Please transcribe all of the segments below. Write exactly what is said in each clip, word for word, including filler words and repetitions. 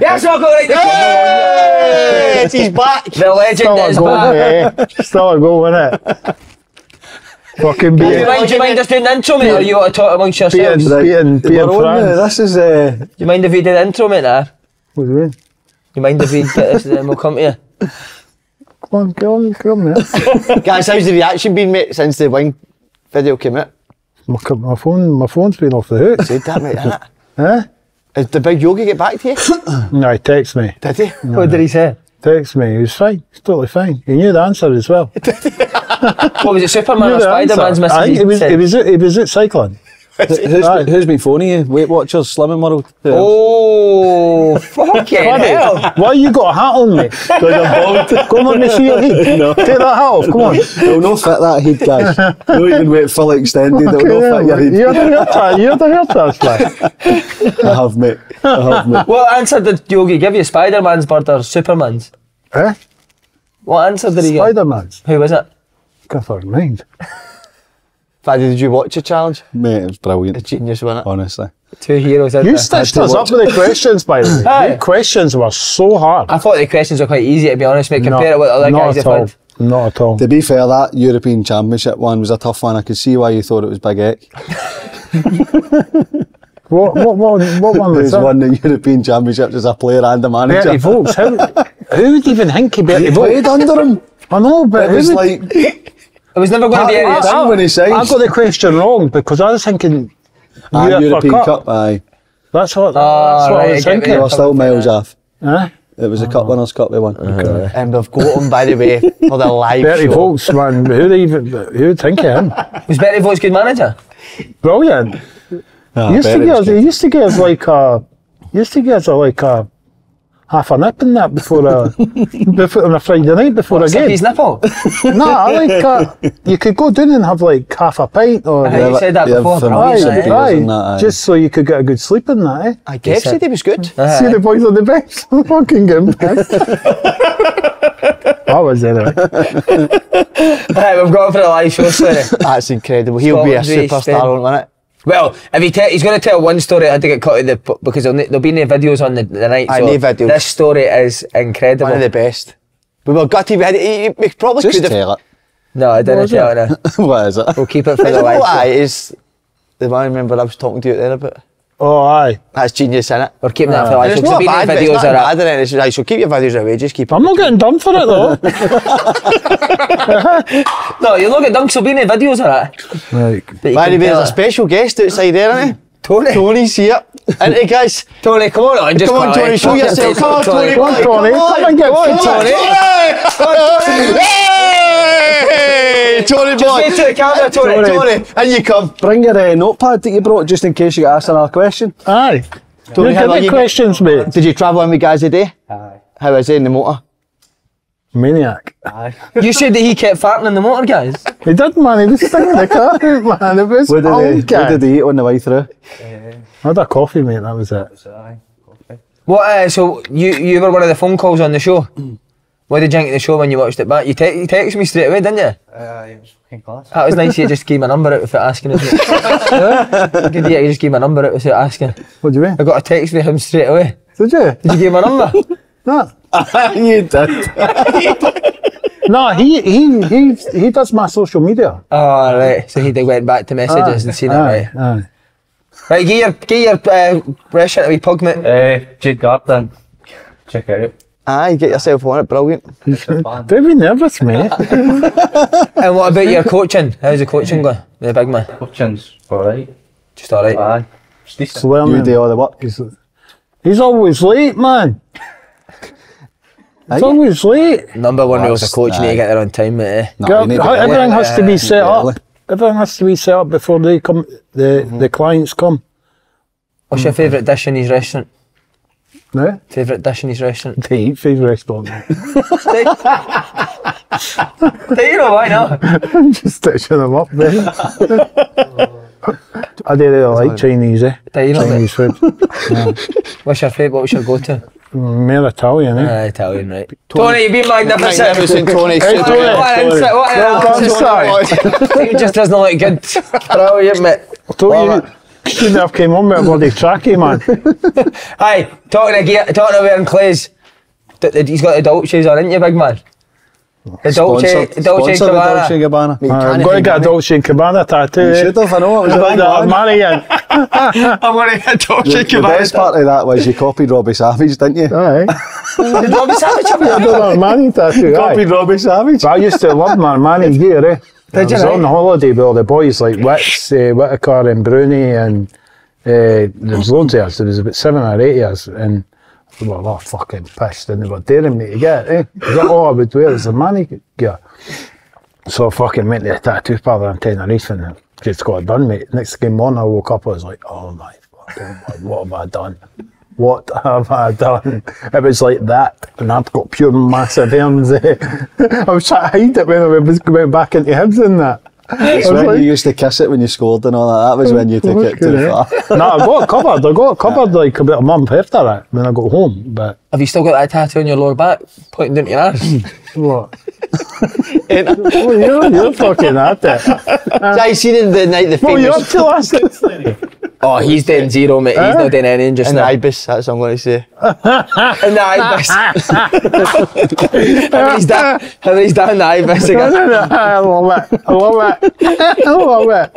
Yes, I'll go right to Yay! Yay! He's back. The legend is back. Still a goal, isn't it? Fucking beating. Do you mind, do you mind us doing the intro, mate? Or you want to talk amongst yourselves? Beating, beating, beating France. This is, uh, do you mind if we do the intro, mate, there? What do you mean? Do you mind if we do this and then we'll come to you? Come on, come on, come on, mate. Guys, how's the reaction been, mate, since the wing video came out? My, my, phone, my phone's been off the hook. Said that, mate, didn't it? Huh? Did the big yogi get back to you? No, he texted me. Did he? No, what did he say? Text me. He was fine. He's totally fine. He knew the answer as well. What was it, Superman or Spider-Man's message? I think it was, it was, it was at cycling. Who's, been, who's been phoning you? Weight Watchers, Slimming World. Oh, fucking hell! Why you got a hat on, mate? Because I'm bald. Come on, me see your head. No. Take that hat off. Come on. It'll not fit that head, guys. Don't even wait full extended. It'll okay, not yeah, fit your head. You're the hair, you're the hair transplant. I have, mate. I have, mate. What answer did Yogi give you? Spider-Man's bird or Superman's? Eh? What answer did he Spider-Man's. Give? Spider-Man's. Who was it? Got her mind. Paddy, did you watch the challenge? Mate, it was brilliant. The genius, wasn't it? Honestly. Two heroes out You there. Stitched us up with the questions, by the way. Aye. The questions were so hard. I thought the questions were quite easy, to be honest, mate. Compare no, it with other guys at all. Not at all. To be fair, that European Championship one was a tough one. I could see why you thought it was Big Eck. what, what, what, what one was that? Who's won the European Championship as a player and a manager? Bertie Volk. Who would even think he Bertie Volk? He played under him. I know, but it was like... It was never going to be any of I got the question wrong because I was thinking ah, Europe European Cup. Cup aye. That's what, oh, that's what right, I was thinking. We were still miles off. Huh? It was oh. a Cup Winners' Cup we won. Okay. And we've got him, by the way, for the live Bertie show. Bertie Volk, man, who'd even who'd think of him? Was Bertie Volk's good manager? Brilliant. No, he, used to give, he used to give like a, he used to give like a half a nip in that before a, before, on a Friday night before what, a game. He's nipple? No, I like uh, you could go down and have like half a pint or... Yeah, you said that before. Aye, aye, aye. That, aye. Just so you could get a good sleep in that, eh? I guess said he was good. Aye. See the boys on the bench? I'm fucking getting pissed. I was anyway. Right, we've got him for a live show, sorry. That's incredible. He'll Scotland's be a superstar, won't it? Well, if he te he's going to tell one story, I had to get cut to the because there'll, there'll be no videos on the, the night. I so no videos. This story is incredible. One of the best. We were gutted. We, had, we, we probably just could tell have, it. No, I didn't tell it. it no. What is it? We'll keep it for the life. Aye, is the man I remember I was talking to you there about. Oh, aye. That's genius, isn't it? We're keeping that for the life. It's not bad. Videos it's not bad. It. It's right, so keep your videos away. Just keep. I'm not getting done for it though. No, you'll not get done. So be in the videos of it. Right. But there's a special guest outside there, isn't he? Tony. Tony's here. Isn't he, guys? Tony, come on, on just come on, Tony. Show yourself. Come on, Tony. Come on, Tony. Come and get on, Tony. Hey, Tony boy. Just to the camera, Tony. Tony, and you come. Bring your uh, notepad that you brought just in case you get asked another question. Aye. Tony, yeah. How are you? Questions, mate. Did you travel in with guys today? Aye. How is he in the motor? Maniac. Aye. You said that he kept farting in the motor, guys. He did, man. He just stuck in the car, man. It was what, did he, what did he eat on the way through? Uh, I had a coffee, mate. That was it. Was it aye. Coffee. What? Uh, so you you were one of the phone calls on the show. What did you think of the show when you watched it back? You, te you texted me straight away, didn't you? Uh, it was fucking class. That was nice. You just gave my number out without asking it. Good, yeah, you just gave my number out without asking. What do you mean? I got a text with him straight away. Did you? Did you give my number? No. You did. No, he, he he he does my social media. Oh, right. So he went back to messages aye, and seen aye, it, right? Aye. Right, get your, get your uh, restaurant a wee pug, mate. Uh, Jude Garden. Check it out. Aye, get yourself on it, brilliant. Don't be nervous, mate. And what about your coaching? How's the coaching going? The big man? Coaching's alright. Just alright? Aye. It's decent. You do all the work. He's, he's always late, man. It's Are always you? Late. Number one rules of coaching, nah. You get there on time, mate. No, Girl, everything has uh, to be set up. Early. Everything has to be set up before they come. The mm-hmm. the clients come. What's mm-hmm. your favourite dish in his restaurant? No. Favourite dish in his restaurant? They eat favourite restaurant. They, you know why not? I'm just stitching them up then. I do really like Chinese, eh? They, you know Chinese food. Yeah. What's your favourite? What was your go-to? More Italian, eh? Uh, Italian, right. Tony, Tony, you've been magnificent. Magnificent, Tony. Hey, Tony. What an insight, what an well, answer. He just doesn't look good. Brilliant, mate. I told you, Shouldn't have came on with a bloody trackie, man. Aye, talking of gear, talking of wearing clays, he's got the Dolce's on, isn't you, big man? The Dolce, the Dolce, Dolce Gabbana. Dolce Gabbana. I'm going to get a Dolce and Gabbana tattoo. You should have, I know. It was like that. Marrying. I'm going to get a Dolce and Gabbana. The best part of that was you copied Robbie Savage, didn't you? Aye. Did Robbie Savage have a Armani tattoo? Copied Robbie Savage. I used to love my Armani gear, eh? Did I was you on know? holiday with all the boys like Wits, uh, Whitaker and Bruni, and uh, there was loads of us. There was about seven or eight of us, and we were all fucking pissed, and they were daring me to get it, eh? Is that all I would wear as a Armani gear? So I fucking went to the tattoo parlour in Tenerife and just got it done, mate. Next game morning I woke up, I was like, oh my fucking God, what have I done? What have I done? It was like that, and I've got pure massive arms. Eh? I was trying to hide it when I was going back into Hibs and that. That's when like, you used to kiss it when you scored and all that. That was when you took it too far. No, I got it covered. I got it covered like about a month after that when I got home. But have you still got that tattoo on your lower back pointing down to your ass? What? Oh, you're, you're fucking at it. So I seen it the night the famous. Well, you're up to last night. Oh, he's doing zero, mate. He's uh, not doing anything just now. In the Ibis, that's what I'm going to say. In the Ibis. How he's down, he's down the Ibis again. No, no, no. I love it. I love it. I love it.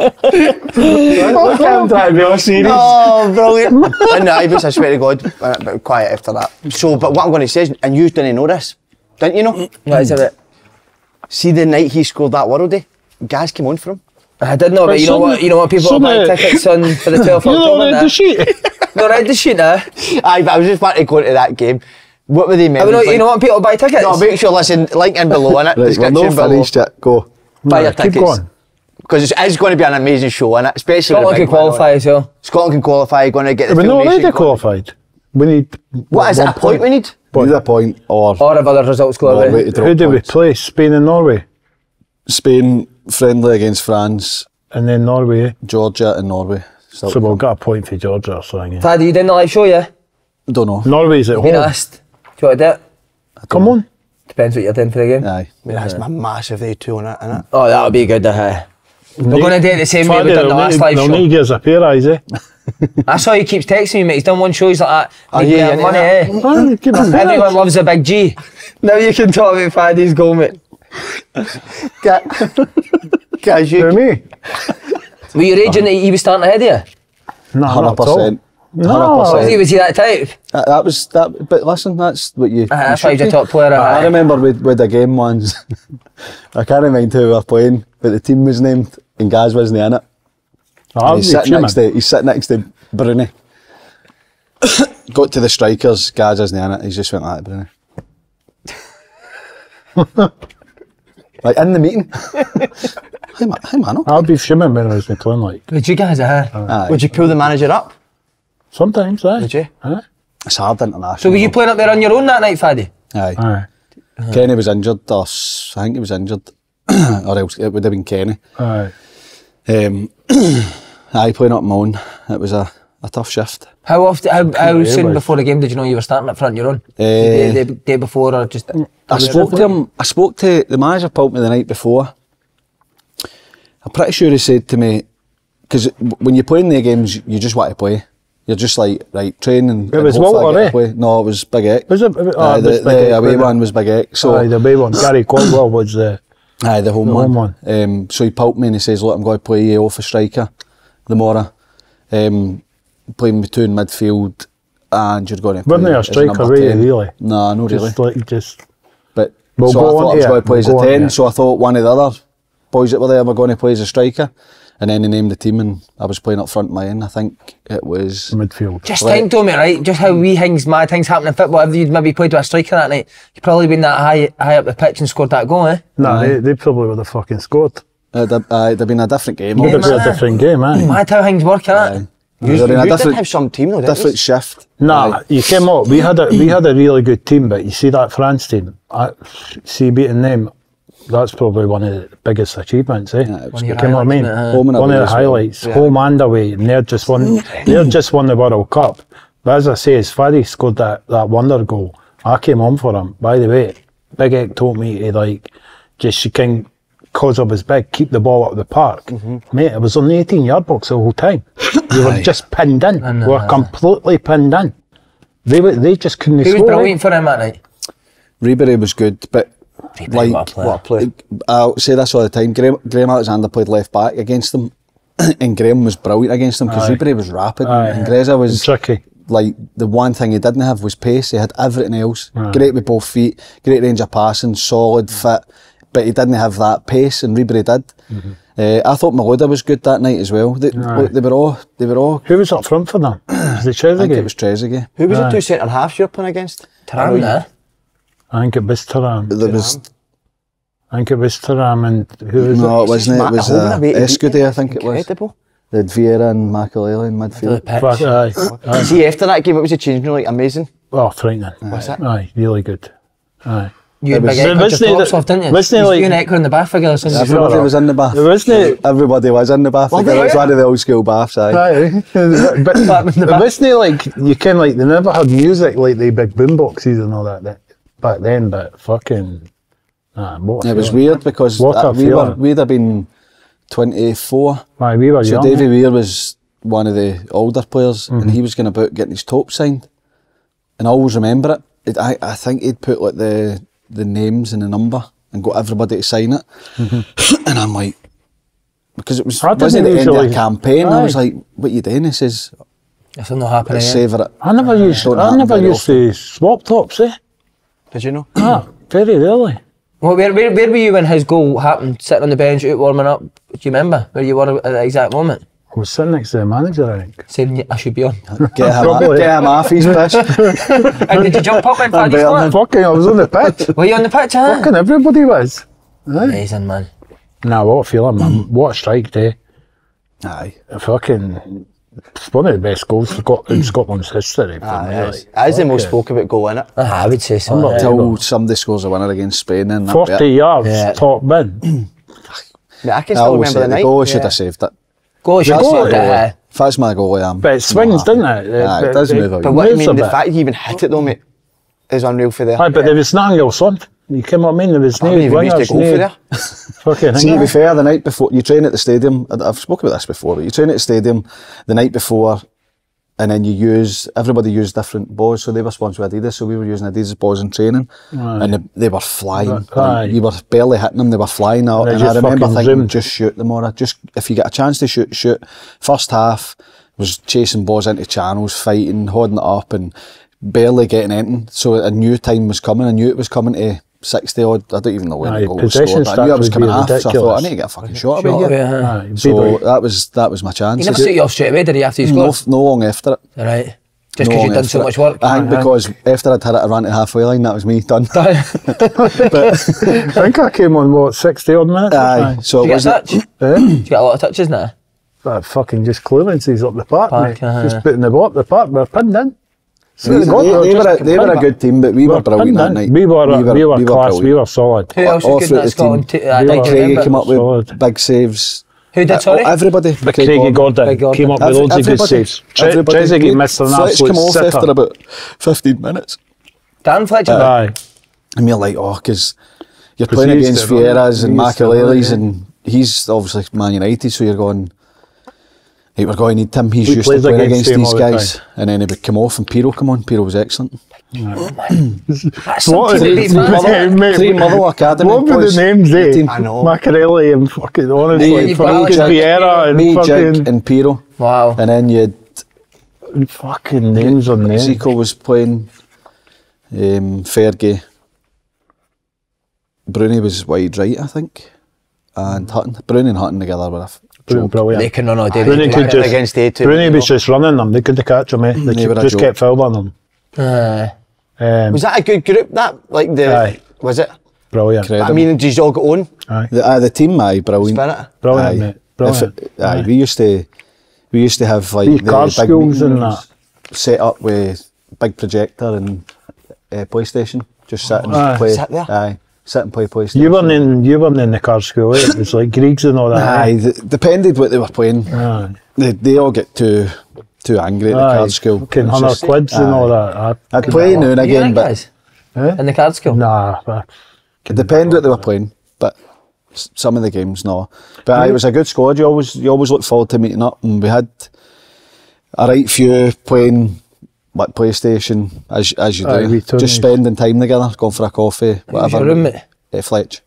Look at him trying to be all serious. Oh, brilliant. In the Ibis, I swear to God, I'm quiet after that. So, but what I'm going to say is, and you didn't know this, didn't you know? What is it? See the night he scored that worldie, guys came on for him. I did know, but, but you know what? You know what? People are buying tickets on for the twelfth of October. You not read the sheet. Not read the sheet, nah. Aye, but I was just about to go to that game. What were they meant? I mean, like, you know what? People buy tickets. No, make sure listen. Link in below in it. Right, description we're not finished yet. Go buy no, your tickets. Keep going. Because it's, it's going to be an amazing show, and especially Scotland can qualify as well. Scotland can qualify. Going to get. We're not already qualified. We need. What is it? A point we need. Either point or or if other results go away. Who do we play? Spain and Norway. Spain friendly against France, and then Norway, Georgia and Norway. Still so we've got a point for Georgia or something. Yeah. Tad, you didn't like show you? Don't know. Norway's at home. Been asked. Do you want to do it? Come know. on. Depends what you're doing for the game. Aye. That's yeah. my massive day two on it, innit? Oh, that'll be good. Uh, we're they, going to do it the same way we did the last need, live they'll show. They'll need you as a pair eyes, eh? That's how he keeps texting me, mate. He's done one show, he's like that. Oh, yeah, yeah, money, eh? Everyone loves a big G. Now you can talk about Paddy's goal, mate. Guys, you. Me? Were you raging that he was starting ahead of you? No, one hundred percent. one hundred percent. No. Was he that type? Uh, that was that. But listen, that's what you. Uh, that's why he's a top player. I, I remember with with the game once. I can't remember who we were playing, but the team was named and Gaz wasn't in it. Oh, he's sitting next to he's sitting next to Bruni. Got to the strikers, Gaz isn't in it. He's just went like Bruni. Like in the meeting. Hey, man, hey, man. I'll be shimming when I was playing like. Would you guys uh, uh, Would you pull the manager up? Sometimes, aye. Would you? Aye. It's hard international. So were you playing up there on your own that night, Faddy? Aye. Aye. Aye. Kenny was injured, or I think he was injured, or else it would have been Kenny. Aye. Um, aye, playing up my own. It was a, a tough shift. How often? How, how soon before the game did you know you were starting up front on your own? Uh, the, the, the day before, or just? I spoke to him. I spoke to the manager. Pulled me the night before. I'm pretty sure he said to me, because when you're playing the games, you just want to play. You're just like right, train and. It was Walter, eh? No, it was Big X. Was it? Oh, uh, the, it was the, the away one was Big X. So aye, the away one. Gary Caldwell was the. Aye, the home the one. one. Um, so he pulped me and he says, "Look, I'm going to play you off a striker, the Mora. Um, playing with two in midfield, and you're going to play." Wasn't a striker, really, really? No, no, really. Just like just. But we'll so I thought I was going to play we'll as a ten. So I thought one of the other boys that were there were going to play as a striker, and then he named the team, and I was playing up front my end. I think it was midfield. Just like, think, to me, right? Just how wee things, mad things happen in football. If you'd maybe played with a striker that night, you'd probably been that high, high up the pitch and scored that goal, eh? No, nah, they, they probably would have fucking scored. It'd have, uh, it'd have been a different game. It'd have been a different game, eh? That's how things work, innit? You, you, you did have some team though, didn't Different you? shift. Nah, right. you came up. We had a we had a really good team, but you see that France team. I, see beating them. That's probably one of the biggest achievements, eh? Yeah, one, you know I mean? uh, one of the highlights, yeah. Home and away, and they're just won. They're just won the World Cup. But as I say, as Faddy scored that that wonder goal, I came on for him. By the way, Big Egg told me to like just you can because I was big, keep the ball up the park. Mm-hmm. Mate, it was on the eighteen-yard box the whole time. They were just pinned in. We were completely pinned in. They were, they just couldn't score. Who was brilliant for him that night? Ribéry was good, but Ribéry, like, what a player. What a player. I'll say this all the time, Graham, Graham Alexander played left-back against them, and Graham was brilliant against them because Ribéry was rapid, aye, and Greza was... tricky. Like, the one thing he didn't have was pace. He had everything else. Right. Great with both feet, great range of passing, solid, fit, but he didn't have that pace, and Ribéry did. Mm-hmm. uh, I thought Malouda was good that night as well. They, right. they, were all, they were all... Who was up front for them? Was it Trezeguet? I think it was Trezeguet. Who was right. the two centre-halves you were playing against? Taram there. I think it was Taram. There was... I think it was Taram and... who was no, it wasn't it. It was uh, Escudé, I think Incredible. it was. They had Vieira and Makaleli in midfield. But, aye, aye. See, after that game, what was the change room like? Amazing? Oh, frightening. Was it? Aye, really good. Aye. You and Big Eck just pops off, didn't you? You and Eck were in the bath together. Everybody was in the bath. Everybody was in the bath together. It was one of the old school baths, aye. Aye. But it wasn't like, you can like, they never had music like the big boomboxes and all that back then, but fucking... Nah, it was weird because we were, we'd have been... twenty-four. Aye, we were young. So Davy Weir was one of the older players, mm-hmm. and he was going about getting his top signed. And I always remember it. I, I think he'd put like the the names and the number and got everybody to sign it. Mm-hmm. And I'm like, because it was I wasn't the end of the campaign. Aye. I was like, what are you doing? He says, it's not happening. Savour it. I never used. Don't I never used to swap tops. Eh? Did you know? Ah, very rarely. Well, where, where, where were you when his goal happened? Sitting on the bench, out warming up? Do you remember where you were at that exact moment? I was sitting next to the manager, I think. Saying, I should be on. Get him off, get him off, he's bitch. And did you jump up in Paddy's flat? Fucking, I was on the pitch. Were you on the pitch, huh? Fucking everybody was. Aye. Amazing, man. Nah, what a feeling, man. What a strike day. Aye. Fucking... It's one of the best goals in Scotland's history. Ah, it is. That is the most spoke about goal, isn't it? Uh -huh, I would say so. Until somebody scores a winner against Spain. And forty bit. yards, yeah. Top mid. I can still I remember the night. The goal yeah. should have saved it. Goal should have saved it. Uh, if that's my goal, I am. But it swings, doesn't it? It, nah, it, it does it, move it, But what I mean, the bit. fact you even hit it though, mate, is unreal for there. Aye, but yeah. there was nothing else on. You came what I mean? There was no wingers, no... Fucking See, to be fair, the night before, you train at the stadium, I've spoken about this before, but you train at the stadium the night before, and then you use, everybody used different balls, so they were sponsored by Adidas, so we were using Adidas balls in training, aye. and they, they were flying. Right. You were barely hitting them, they were flying out, and, and I remember thinking, zoomed. just shoot them, or just, if you get a chance to shoot, shoot. First half, was chasing balls into channels, fighting, holding it up, and barely getting anything, so I knew time was coming, I knew it was coming to sixty odd, I don't even know when the goal was scored, but I knew I was coming off, so I thought I need to get a fucking shot away here. Aye, so that was that was my chance. You never took you off straight away, did he, after you scored? No, no long after it. Right. Just because no you'd done so much work. I think because after I'd hit it, I ran to halfway line, that was me done. I think I came on, what, sixty odd minutes? Aye. So it was a touch? Did you get a lot of touches now? Fucking just clearances up the park, mate. Just putting the ball up the park, we're pinned in. So they, they, they, were a, they were a good team, but we were, were brilliant that night. We were, we were, we were, we were class, brilliant. We were solid. Who else was good in Scotland? Craigie came up with solid. big saves. Who did, sorry? Uh, everybody. But Craigie Gordon came up Every, with loads of good saves. Trezeguet missed an absolute sitter. Fletch came off after about fifteen minutes. Dan Fletcher? Aye. And you're like, oh, because you're playing against Vieiras and Makélélés, and he's obviously Man United, so you're going... Hey, we're going to need Tim, he's we used to playing against, against these guys. The and then he would come off and Piro come on. Piro was excellent. Oh, That's what three, three, mother, three Motherwell Academy What were the names, eh? I know. Macarelli and fucking, honestly, me, fucking Vieira and me, fucking... Jig and Piro. Wow. And then you had... Fucking names on names. Zico was playing, um, Fergie. Bruni was wide right, I think. And Hutton. Bruni and Hutton together were... Brilliant. They can run all day. Bruni could just, against the A two, Bruni was just running them. They couldn't catch them. Eh? They, they just, just kept fouling them. Uh, um, was that a good group? That like the aye. was it? Brilliant. Incredible. I mean, did you all go on? Aye. The, uh, the team, aye, brilliant. Spirit. Brilliant, aye. mate. Brilliant. It, aye, aye. We used to, we used to have like the, the big meetings and that set up with big projector and uh, PlayStation. Just sitting oh, and play. Sat there. Aye. Sit and play PlayStation. You weren't in, you weren't in the car school, eh? It was like Greeks and all that. Aye, right? th depended what they were playing. Aye. They, they all get too too angry at aye. the card school. Fucking one hundred quids and all that. I I'd play noon again, but... Guys? Eh? In the card school? Nah. It depended what they were playing, but... some of the games, no. But mm. it was a good squad. You always you always look forward to meeting up, and we had a right few playing like PlayStation, as as you do, aye, just spending time together, going for a coffee, whatever. Who's your roommate? Uh, Fletcher.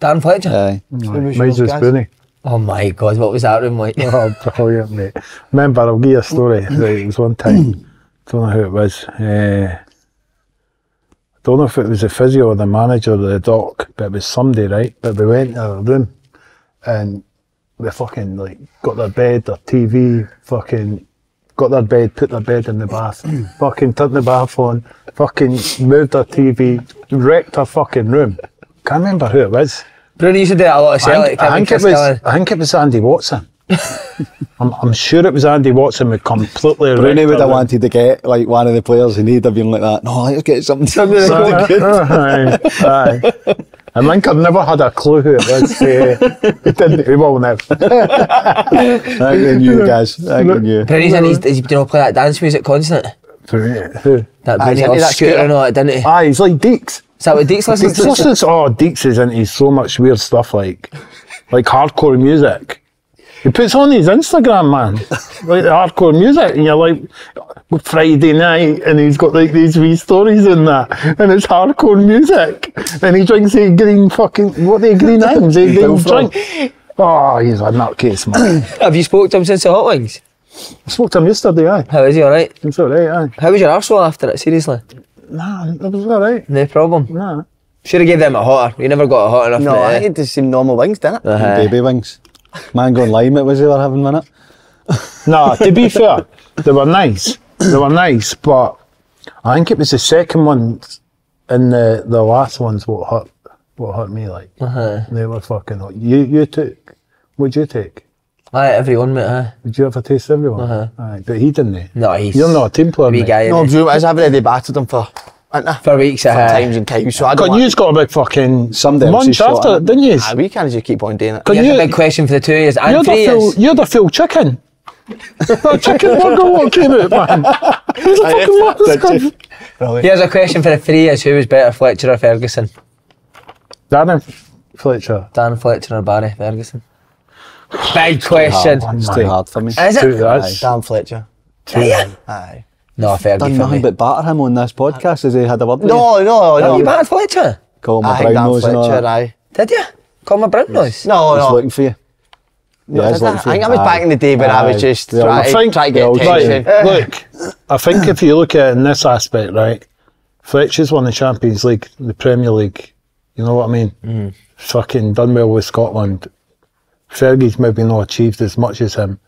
Dan Fletcher. Aye. Aye. Mine's was Bruni. Oh my God! What was that room like? Oh, brilliant, mate. Remember, I'll give you a story. Right, it was one time. Don't know who it was. Uh, I don't know if it was the physio or the manager or the doc, but it was somebody, right? But we went to a room and they fucking like got their bed, their T V, fucking got their bed, put their bed in the bath, fucking turned the bath on, fucking moved their T V, wrecked her fucking room. Can't remember who it was. Bruni used to do that a lot of selling. I think it was I think it was Andy Watson. I'm, I'm sure it was Andy Watson who completely Bruni would have wanted to get like one of the players, and he'd have been like that. No, I'll get something. something uh, good. Uh, aye, aye. I think I've never had a clue who it was. uh, we didn't. We won't have. I can you guys. I can you. Bruni's and he's, he's, do you know, play that dance music constant? Who? That Bruni or that Scooter and all that, didn't he? Aye, he's like Deeks. Is that what Deeks listens to? Listens, oh, Deeks is into so much weird stuff, like like hardcore music. He puts on his Instagram, man, like the hardcore music, and you're like, Friday night, and he's got like these wee stories in that, and it's hardcore music, and he drinks a green fucking, what are they, green items, a green drink. Oh, he's a nutcase, man. Have you spoke to him since the hot wings? I spoke to him yesterday, aye. How is he, alright? He's alright, aye. How was your Arsenal after it, seriously? Nah, it was alright. No problem? Nah. Should have gave them a hotter, you never got a hot enough. No, I had the same normal wings, didn't it? Uh-huh. Baby wings. Mango and lime it was they were having, wasn't it? No, to be fair, they were nice. They were nice, but I think it was the second one and the the last ones what hurt what hurt me like. Uh-huh. They were fucking hot. You you took what'd you take? Aye, everyone, mate, aye. Did you ever taste everyone? Uh-huh. Aye, but he didn't. No, he's you're not a team player, mate. Guy, no, Drew is. I've already battered him for For weeks at uh, times and times, so I don't God, you've got a big fucking months after it, didn't you? Ah, we can't just keep on doing it. That's a big question for the two years and three years. You're the full chicken. The chicken burger what came out, man. The fucking here's a question for the three years. Who was better, Fletcher or Ferguson? Dan Fletcher. Dan Fletcher or Barry Ferguson? Big question. It's too hard for me. Is it? Dan Fletcher. Aye. No, Fergie done nothing but batter him on this podcast. Has he had a word with no, you? No, no, no. You battered Fletcher? Call him a brown nose. Fletcher, aye. Did you? Call him a brown nose? No, no. He's looking for you. No, yeah, he's looking for you. I think I was aye. back in the day when aye. I was just yeah, trying try try to get yeah, attention. Right. Look, I think if you look at it in this aspect, right, Fletcher's won the Champions League, the Premier League, you know what I mean? Mm. Fucking done well with Scotland. Fergie's maybe not achieved as much as him.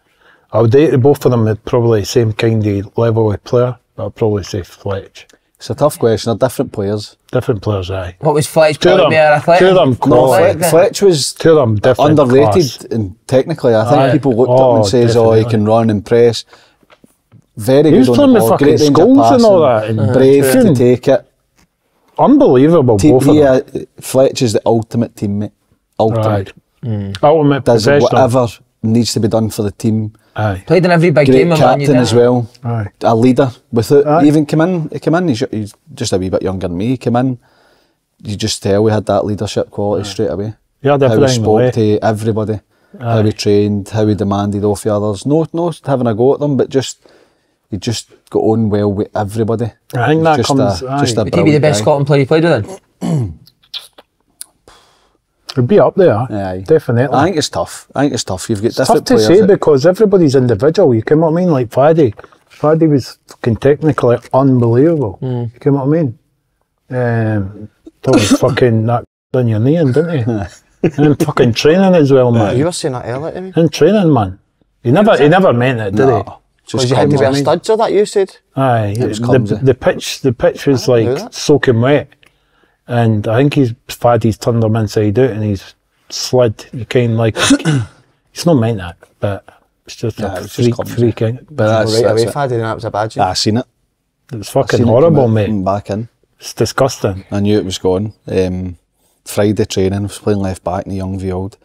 I would date both of them at probably the same kind of level of player, but I'd probably say Fletch. It's a tough question, they're different players. Different players, aye. What was Fletch to them? Two of them, no, Fletch, Fletch was to them, underrated class. And technically, I think aye. people looked oh, up and says, oh, he can run and press. Very he good was on the ball, great range of passing, and all that, and brave true. to take it. Unbelievable, T both of them. Uh, Fletch is the ultimate teammate. Ultimate. Right. Mm. Ultimate does whatever needs to be done for the team. Aye. Played in every big great game. Captain as well. Aye. A leader. Without aye. even come in, he came in. He's, he's just a wee bit younger than me. He came in. You just tell we had that leadership quality aye. straight away. Yeah, how we spoke to everybody. Aye. How we trained. How we demanded off the others. No, no, having a go at them, but just he just got on well with everybody. I think that just comes. A, just a would he be the best guy. Scotland player you played with then? It'd be up there, aye. definitely. I think it's tough. I think it's tough. You've got it's different tough to say because everybody's individual. You come what I mean, like Faddy. Faddy was fucking technically unbelievable. Mm. You come what I mean. Um, that was fucking that on your knee, and didn't he? And then fucking training as well, man. You were saying that earlier to me. And training, man. He never, he never meant it, did no. he? Because you had to wear studs or that. You said. Aye, it was clumsy. The, the pitch, the pitch was like soaking wet. And I think he's Faddy's turned him inside out and he's slid. You kind of like, he's not meant that, but it's just yeah, a it's freak, just freak out. But that's, right that's away, Faddy, and that was a bad job. I seen it. It was fucking horrible, out, mate. Back in. It's disgusting. I knew it was gone. Um, Friday training, I was playing left back in the young v old.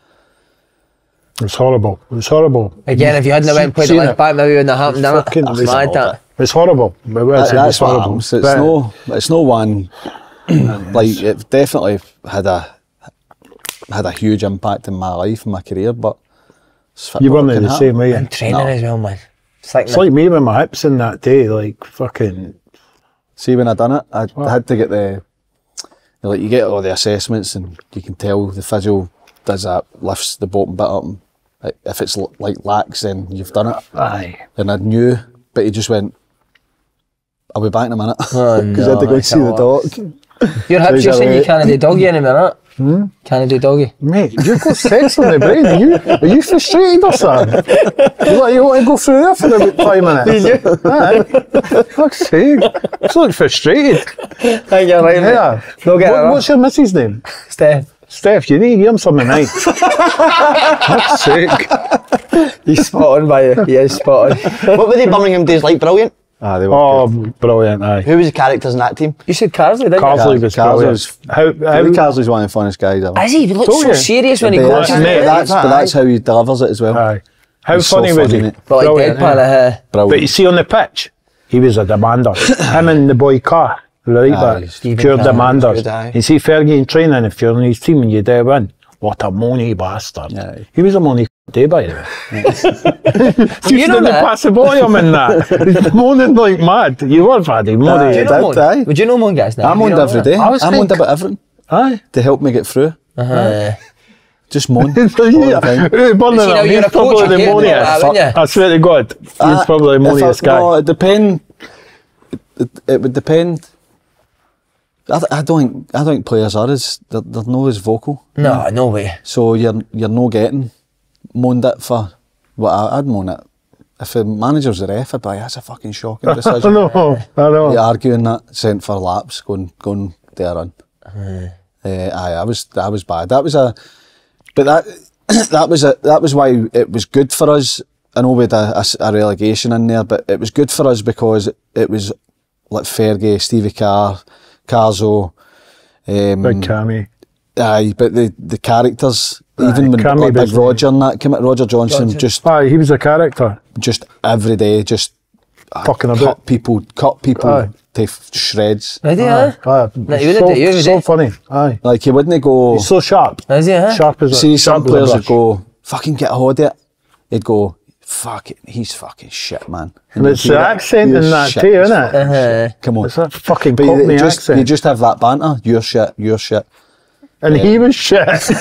It was horrible. It was horrible. Again, if you hadn't went played left back, maybe it wouldn't have happened. It's mad that. It's horrible. It was, that, it was horrible. It's no, it's no one. Like it definitely had a had a huge impact in my life and my career, but you weren't the happen. Same way. And training no. as well, man. It's like, it's like me with my hips in that day, like fucking. See, when I done it, I what? had to get the, you know, like you get all the assessments, and you can tell the physio does that, lifts the bottom bit up. And like, if it's like lax, then you've done it. Aye. And I knew, but he just went, I'll be back in a minute, because oh, no, I had to go see the doc. Your hips, you're saying you can't do doggy in a minute. Hmm? Can't do doggy. Mate, you've got sex on the brain. Are you, are you frustrated or something? You, you want to go through there for about five minutes? Aye. Fuck's sake. I'm so frustrated. I you're right, yeah. What, what's your missus name? Steph. Steph, you need to give him something nice. Fuck's sake. He's spot on, by you. He is spot on. What were the Birmingham days like? Brilliant? Ah, they were oh, good. Brilliant, aye. Who was the characters in that team? You said Karsley, didn't you? Karsley was Karsley. How, how Karsley's one of the funnest guys ever. Is he? He looks so serious when he goes. That's, but that's how he delivers it as well. Aye. How funny was he? But like dead pile of hair. But you see on the pitch, he was a demander. Him and the boy Carr, the right back, pure demanders. You see Fergie in training, if you're on his team and you dare win, what a money bastard. He was a money day, by the way. You know that? Pass the boy, I'm in that. Moaning like mad. You were Paddy, Murray. Would you know moan guys now? I moaned every day. I moaned about everything. Aye. To help me get through. Aye. Just moan. Burning up. He's probably the moaniest. I swear to God, he's probably the moaniest guy. No, it depend. It would depend. I, th I don't. I don't think players are as they're, they're no as vocal. No, no way. So you're you're no getting moaned it for. Well, I, I'd moan it if the manager's the ref. I'd be like, that's a fucking shocking decision. I know. I know. You're arguing that sent for laps, going going there on. Mm. Uh, aye, I was I was bad. That was a, but that that was a that was why it was good for us. I know we had a, a, a relegation in there, but it was good for us because it, it was like Fergie, Stevie Carr, Carzo, um, Big Cammy. Aye, but the, the characters, aye, even when like, Big Roger and that came out, Roger Johnson, Johnson, just... Aye, he was a character. Just every day, just... Fucking uh, cut people, cut people aye. to shreds. Is he, aye? Aye. No, he so, do, so funny, aye. Like, he wouldn't go... He's so sharp. Is he, aye? Sharp as a... See, some players would go, fucking get a hold of it. He'd go, fuck it, he's fucking shit, man. And it's the accent in that too, isn't it? Uh-huh. Come on. It's that fucking Cockney accent. You just have that banter, you're shit, you're shit. And yeah. he was shit. He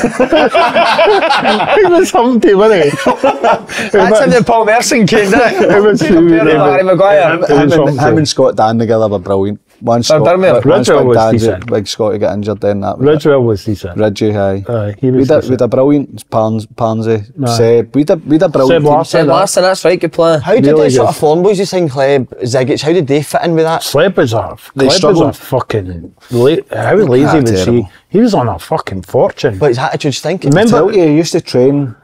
was humpty, wasn't he? That's when the Paul Merson came down. It was Harry Maguire. Him and Scott Dan together were brilliant. One Scott, Ridgewell was decent. Big Scotty got injured then. Ridgewell was decent. Ridgewell, aye. Aye, he was decent. We'd a brilliant Parnsey, Seb. We'd a brilliant team. Seb Larson, that's right, good player. How did they sort of form boys you sing, Cleb, Ziggich, how did they fit in with that? Cleb was a fucking... How lazy was he? He was on a fucking fortune. But his attitude's thinking. Remember, he used to train.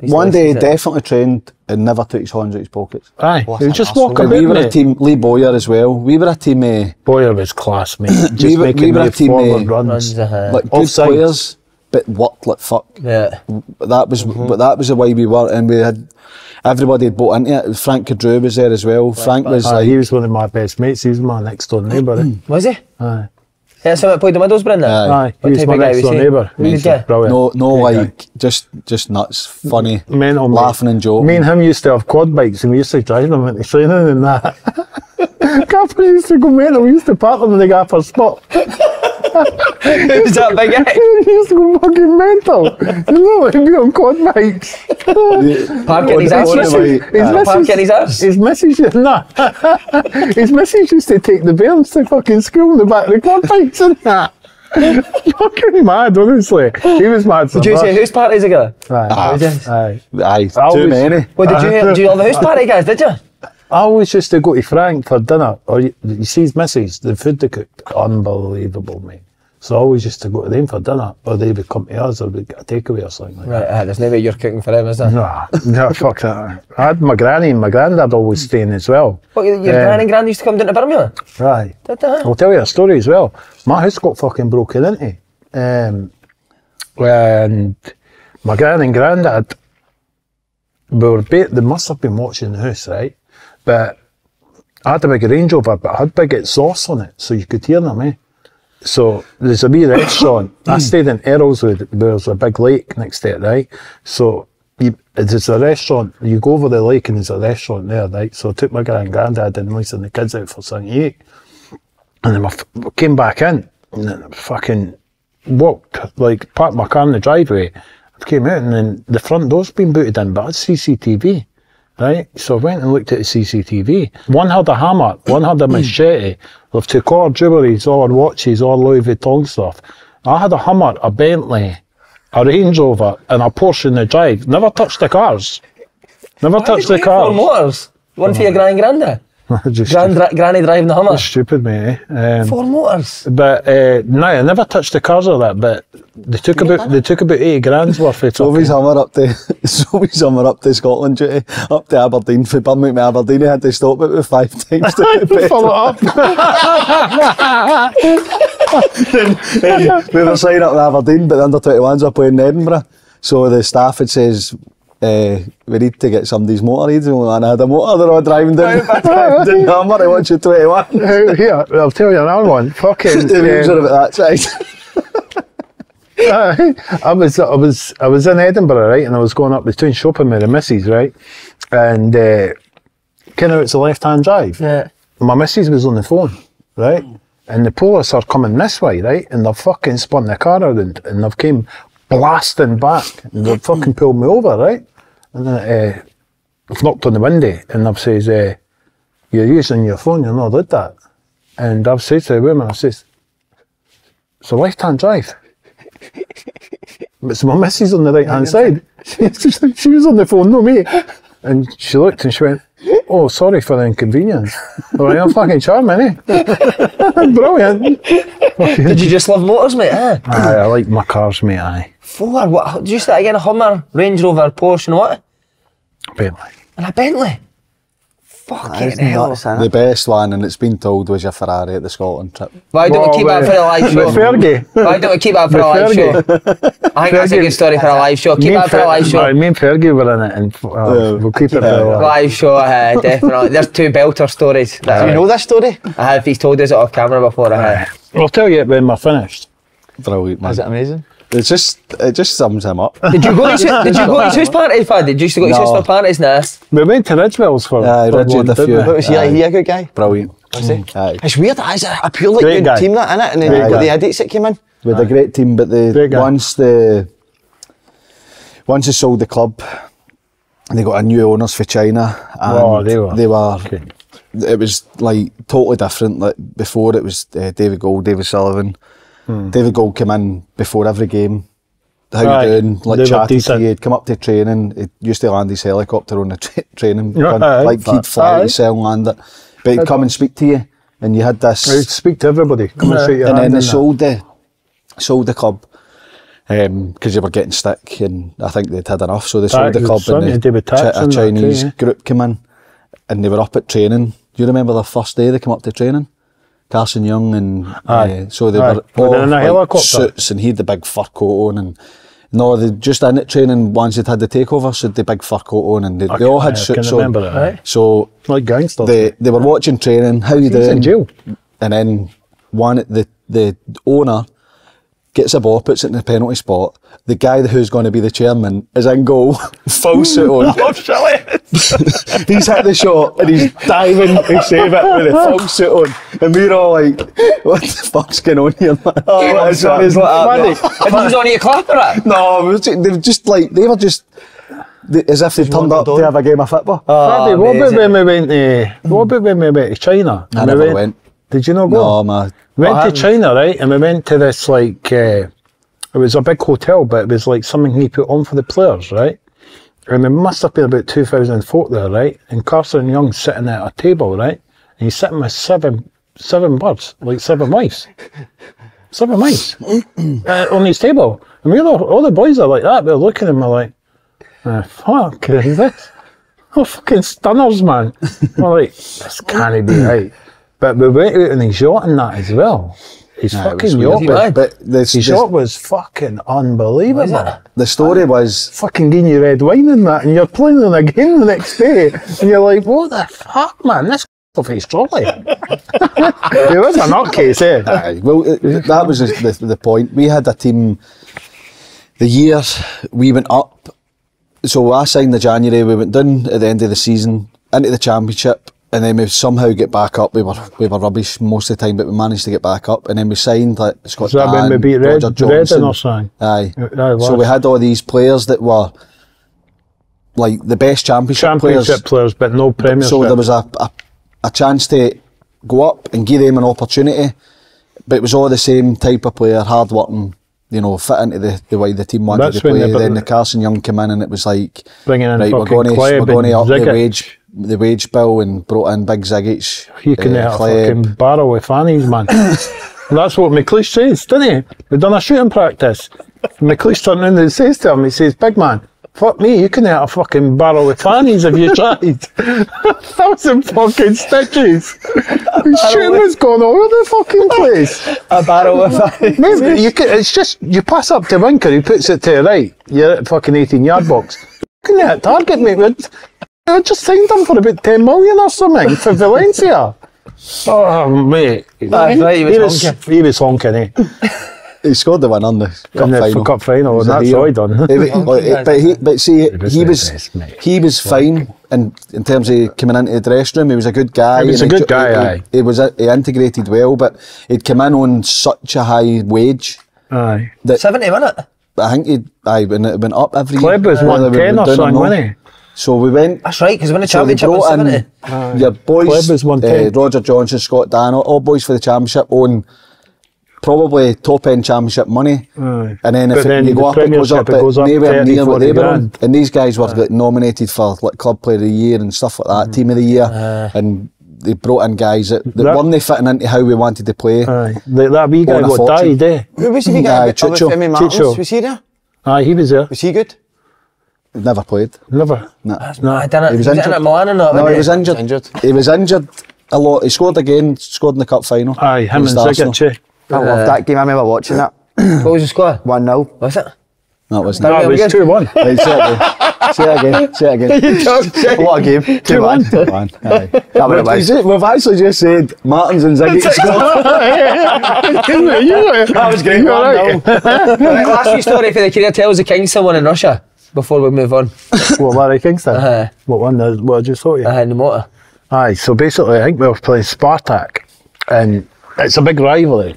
One day he definitely trained and never took his hands out his pockets. Aye, he would just walk about. We were a team, Lee Boyer as well. We were a team. Uh, Boyer was class, mate. Just we were, making we were a team. Forward uh, runs, runs uh, like good sides. Players, but worked like fuck. Yeah, that was. Mm-hmm. But that was the way we were, and we had everybody had bought into it. Frank Cadrew was there as well. Right, Frank was. Uh, like, he was one of my best mates. He was my next door neighbour. Was he? Aye. Yeah, so I played the Middlesbrough in Aye, Aye. He was my next door neighbour. No, no, like, just just nuts, funny, mental, laughing mate. And joking. Me and him used to have quad bikes and we used to drive them into training and that. Gaffer used to go mental, we used to park them in the Gaffer's spot. It was that big act. He used to go fucking mental. You know, he'd be on quad bikes. Parking his ass. Parking his ass. His message is nah. His message used to take the bairns to fucking school in the back of the quad bikes and that. Fucking mad, honestly. He was mad. Did you say house parties together? Aye. Aye. Too many. Well, did you do all the house party guys, did you? I always used to go to Frank for dinner, or you, you see his missus, the food they cooked, unbelievable, mate. So I always used to go to them for dinner, or they would come to us, or we'd get a takeaway or something like right, that. Right, there's no way you're cooking for them, is there? Nah, no, fuck that. I had my granny and my granddad always staying as well. What, your um, granny and granddad used to come down to Birmingham? Right. Did they? I'll tell you a story as well. My house got fucking broken into. Um, and my granny and granddad, we were bait, they must have been watching the house, right? But I had a big Range Rover, but I had big exhaust on it, so you could hear them, eh? So there's a wee restaurant. I stayed in Errolswood, where there's a big lake next to it, right? So you, there's a restaurant, you go over the lake and there's a restaurant there, right? So I took my grand granddad and Lisa and the kids out for something to eat. And then I f came back in and then I fucking walked, like parked my car in the driveway. I came out and then the front door's been booted in, but it's C C T V. Right, so I went and looked at the C C T V. One had a hammer, one had a machete. They've took all our jewellery, all our watches, all Louis Vuitton stuff. I had a Hummer, a Bentley, a Range Rover, and a Porsche in the drive. Never touched the cars. Never Why touched the cars. Four motors. One for your grand granddad. Grand, granny driving the Hummer. That's stupid, mate. Eh? Um, four motors. But uh, no, I never touched the cars or that. But they took about done? they took about eighty grand's worth. It's always Hummer up to it's always Hummer up to Scotland duty, up to Aberdeen for Birmingham. Aberdeen, I had to stop it with five times to, to follow up. Then, then we were signing up with Aberdeen, but the under twenty ones are playing in Edinburgh. So the staff it says. Uh, we need to get somebody's motor, and I had a motor, they're all driving down the Hummer, I want you twenty-one. Here, I'll tell you another one, fucking... The memes um, are about that size. uh, I, was, I, was, I was in Edinburgh, right, and I was going up between shopping with the missus, right, and uh, kind of it's a left-hand drive. Yeah. And my missus was on the phone, right, and the police are coming this way, right, and they've fucking spun the car around, and they've came blasting back, and they've fucking pulled me over, right. And then uh, I've knocked on the window and I've says, uh, you're using your phone, you're not allowed that. And I've said to the woman, I says, it's a left-hand drive. But it's my missus on the right-hand side. She was on the phone, no me. And she looked and she went, oh, sorry for the inconvenience. All right, I'm fucking charming, eh? Brilliant. Did you just love motors, mate, eh? Aye, I like my cars, mate, aye. Four, what? Did you say that again? A Hummer, Range Rover, Porsche, and what? Bentley. And a Bentley? Fucking hell. The best one, and it's been told, was your Ferrari at the Scotland trip. Why don't well, we keep that for a live show? Fergie. Why don't we keep that for a live show? I think Fergie, that's a good story for a live show. Keep that for a live show. No, me and Fergie were in it, and uh, yeah. we'll keep it for a live, live show. Uh, definitely. There's two belter stories. Do right. you know that story? I have. He's told us it off camera before. I have. I'll tell you it when we're finished. Brilliant, man. Is it amazing? It just, it just sums him up. Did you go to Did you go to his parties, Fad? Did you used to go to his no. parties, nah? We went to Ridgewell's for. Yeah, Ridgewell. But was he a good guy? Brilliant. Was he? Aye. It's weird. It's a purely good guy. team, that, innit? And then got the idiots that came in. We had a great team, but the once the once they sold the club, they got a new owners for China, and oh, they were. They were okay. It was like totally different. Like before, it was uh, David Gold, David Sullivan. Hmm. David Gold came in before every game. How right. you doing? Like chatted to you, he'd come up to training, he used to land his helicopter on the tra training, yeah, gun, like he'd fly right. himself and land it, but he'd come and speak to you, and you had this... He'd speak to everybody, come yeah. and shake your And hand then they sold the, sold the club, because um, they were getting stick, and I think they'd had enough, so they sold that the club, and the ch a Chinese too, yeah. group came in, and they were up at training. Do you remember the first day they came up to training? Carson Young and uh, so they aye. were all in like suits, and he had the big fur coat on, and no, they just in it training once they'd had the takeover, so they had the big fur coat on, and they, they all had I suits on. That, right? So like gangsters, they they were watching training. How you doing? In jail. And then one the the owner gets a ball, puts it in the penalty spot. The guy who's going to be the chairman is in goal, full suit on. Oh, he's hit the shot and he's diving to save it with a full suit on. And we're all like, what the fuck's going on here, man? Oh, what is that? Is that? And he was on here clapping at? No, they were just like, they were just, they, as if they turned up to have a game of football. Oh, Freddy, what about when we went to, what about when we went to China? I never went. went. Did you not go? No, man. We went to China, right? And we went to this, like, uh, it was a big hotel, but it was like something he put on for the players, right? And we must have been about two thousand four there, right? And Carson Young's sitting at a table, right? And he's sitting with seven, seven birds, like seven mice. Seven mice uh, on his table. And we all, all the boys are like that, we're looking at him, we're like, oh, fuck, is this? Oh, fucking stunners, man. We're like, this can't be right. But we went out and his yacht and that as well. His nah, fucking yacht was, but this, his this, yacht was fucking unbelievable. The story and was... Fucking giving you red wine and that, and you're playing them again the next day, and you're like, what the fuck, man? This Of his trolley. It was a nutcase, eh? Well, that was the, the point. We had a team, the year we went up, so I signed the January, we went down at the end of the season, into the Championship, and then we somehow get back up. We were we were rubbish most of the time, but we managed to get back up, and then we signed like Scott Dan, that when we beat Roger Johnson. Red Aye. So we had all these players that were like the best Championship, championship players, players, but no Premiership. So there was a, a a chance to go up and give them an opportunity, but it was all the same type of player, hard working, you know, fit into the, the way the team wanted That's to play. Then the Carson Young came in and it was like, bringing in right, we're going to we're going to up Ziggich. the wage the wage bill, and brought in big Ziggich. You can uh, fucking barrel with fannies, man. And that's what McLeish says, didn't he? We've done a shooting practice. McLeish turned around and says to him, he says, "Big man, fuck me, you can hit a fucking barrel with fannies if you tried." Thousand fucking stitches. Shit was going all over the fucking place. A barrel with fannies. Maybe you could, it's just, you pass up to Winker, he puts it to the right, you're at the fucking eighteen yard box. You can hit a target, mate. We'd, we'd just signed him for about ten million or something for Valencia. Oh, mate. That's right, he was honking. He was honking, eh? He scored the one on the cup the final. Cup final, and that's all he done. He, he, but, he, but see, he was he was fine in, in terms of coming into the dressing room. He was a good guy. He was a good he, guy, he, aye. He, he, was a, he integrated well, but he'd come in on such a high wage. Aye. seventy, wasn't it? I think he'd, aye, when it went up every Cleb year. Cleb was one ten or something, wasn't he? So we went... That's right, because when the so Championship was seventy. Aye. Your boys, Cleb was one ten. Uh, Roger Johnson, Scott Dan, all, all boys for the Championship on... probably top end Championship money, aye. And then if then it, you go up, it goes up, it goes up, nowhere near what they were on. And these guys were like nominated for like Club Player of the Year and stuff like that, mm. Team of the Year, aye. And they brought in guys that, that, that weren't fitting into how we wanted to play. Aye. Like that wee guy what died, eh? Who was the wee guy? Aye, Chucho. Was he there? Aye, he was there. Was he good? Never played. Never? No. No, I didn't. He was injured. No, he was injured. He was injured a lot. He scored again, scored in the cup final. Aye, him and Ziggich. I uh, loved that game, I remember watching that. What was the score? one nil. Was it? No, it wasn't. No, it was two one. Right, say it again, say it again. What a game. two one. two one. We've actually just said Martins and Ziggich scored. That was great. Right. Right, last wee story for the career tells the Kingston one in Russia, before we move on. What, Larry Kingston? Uh, what one? What I just saw you? Uh, in the motor. Aye, so basically I think we were playing Spartak, and it's a big rivalry.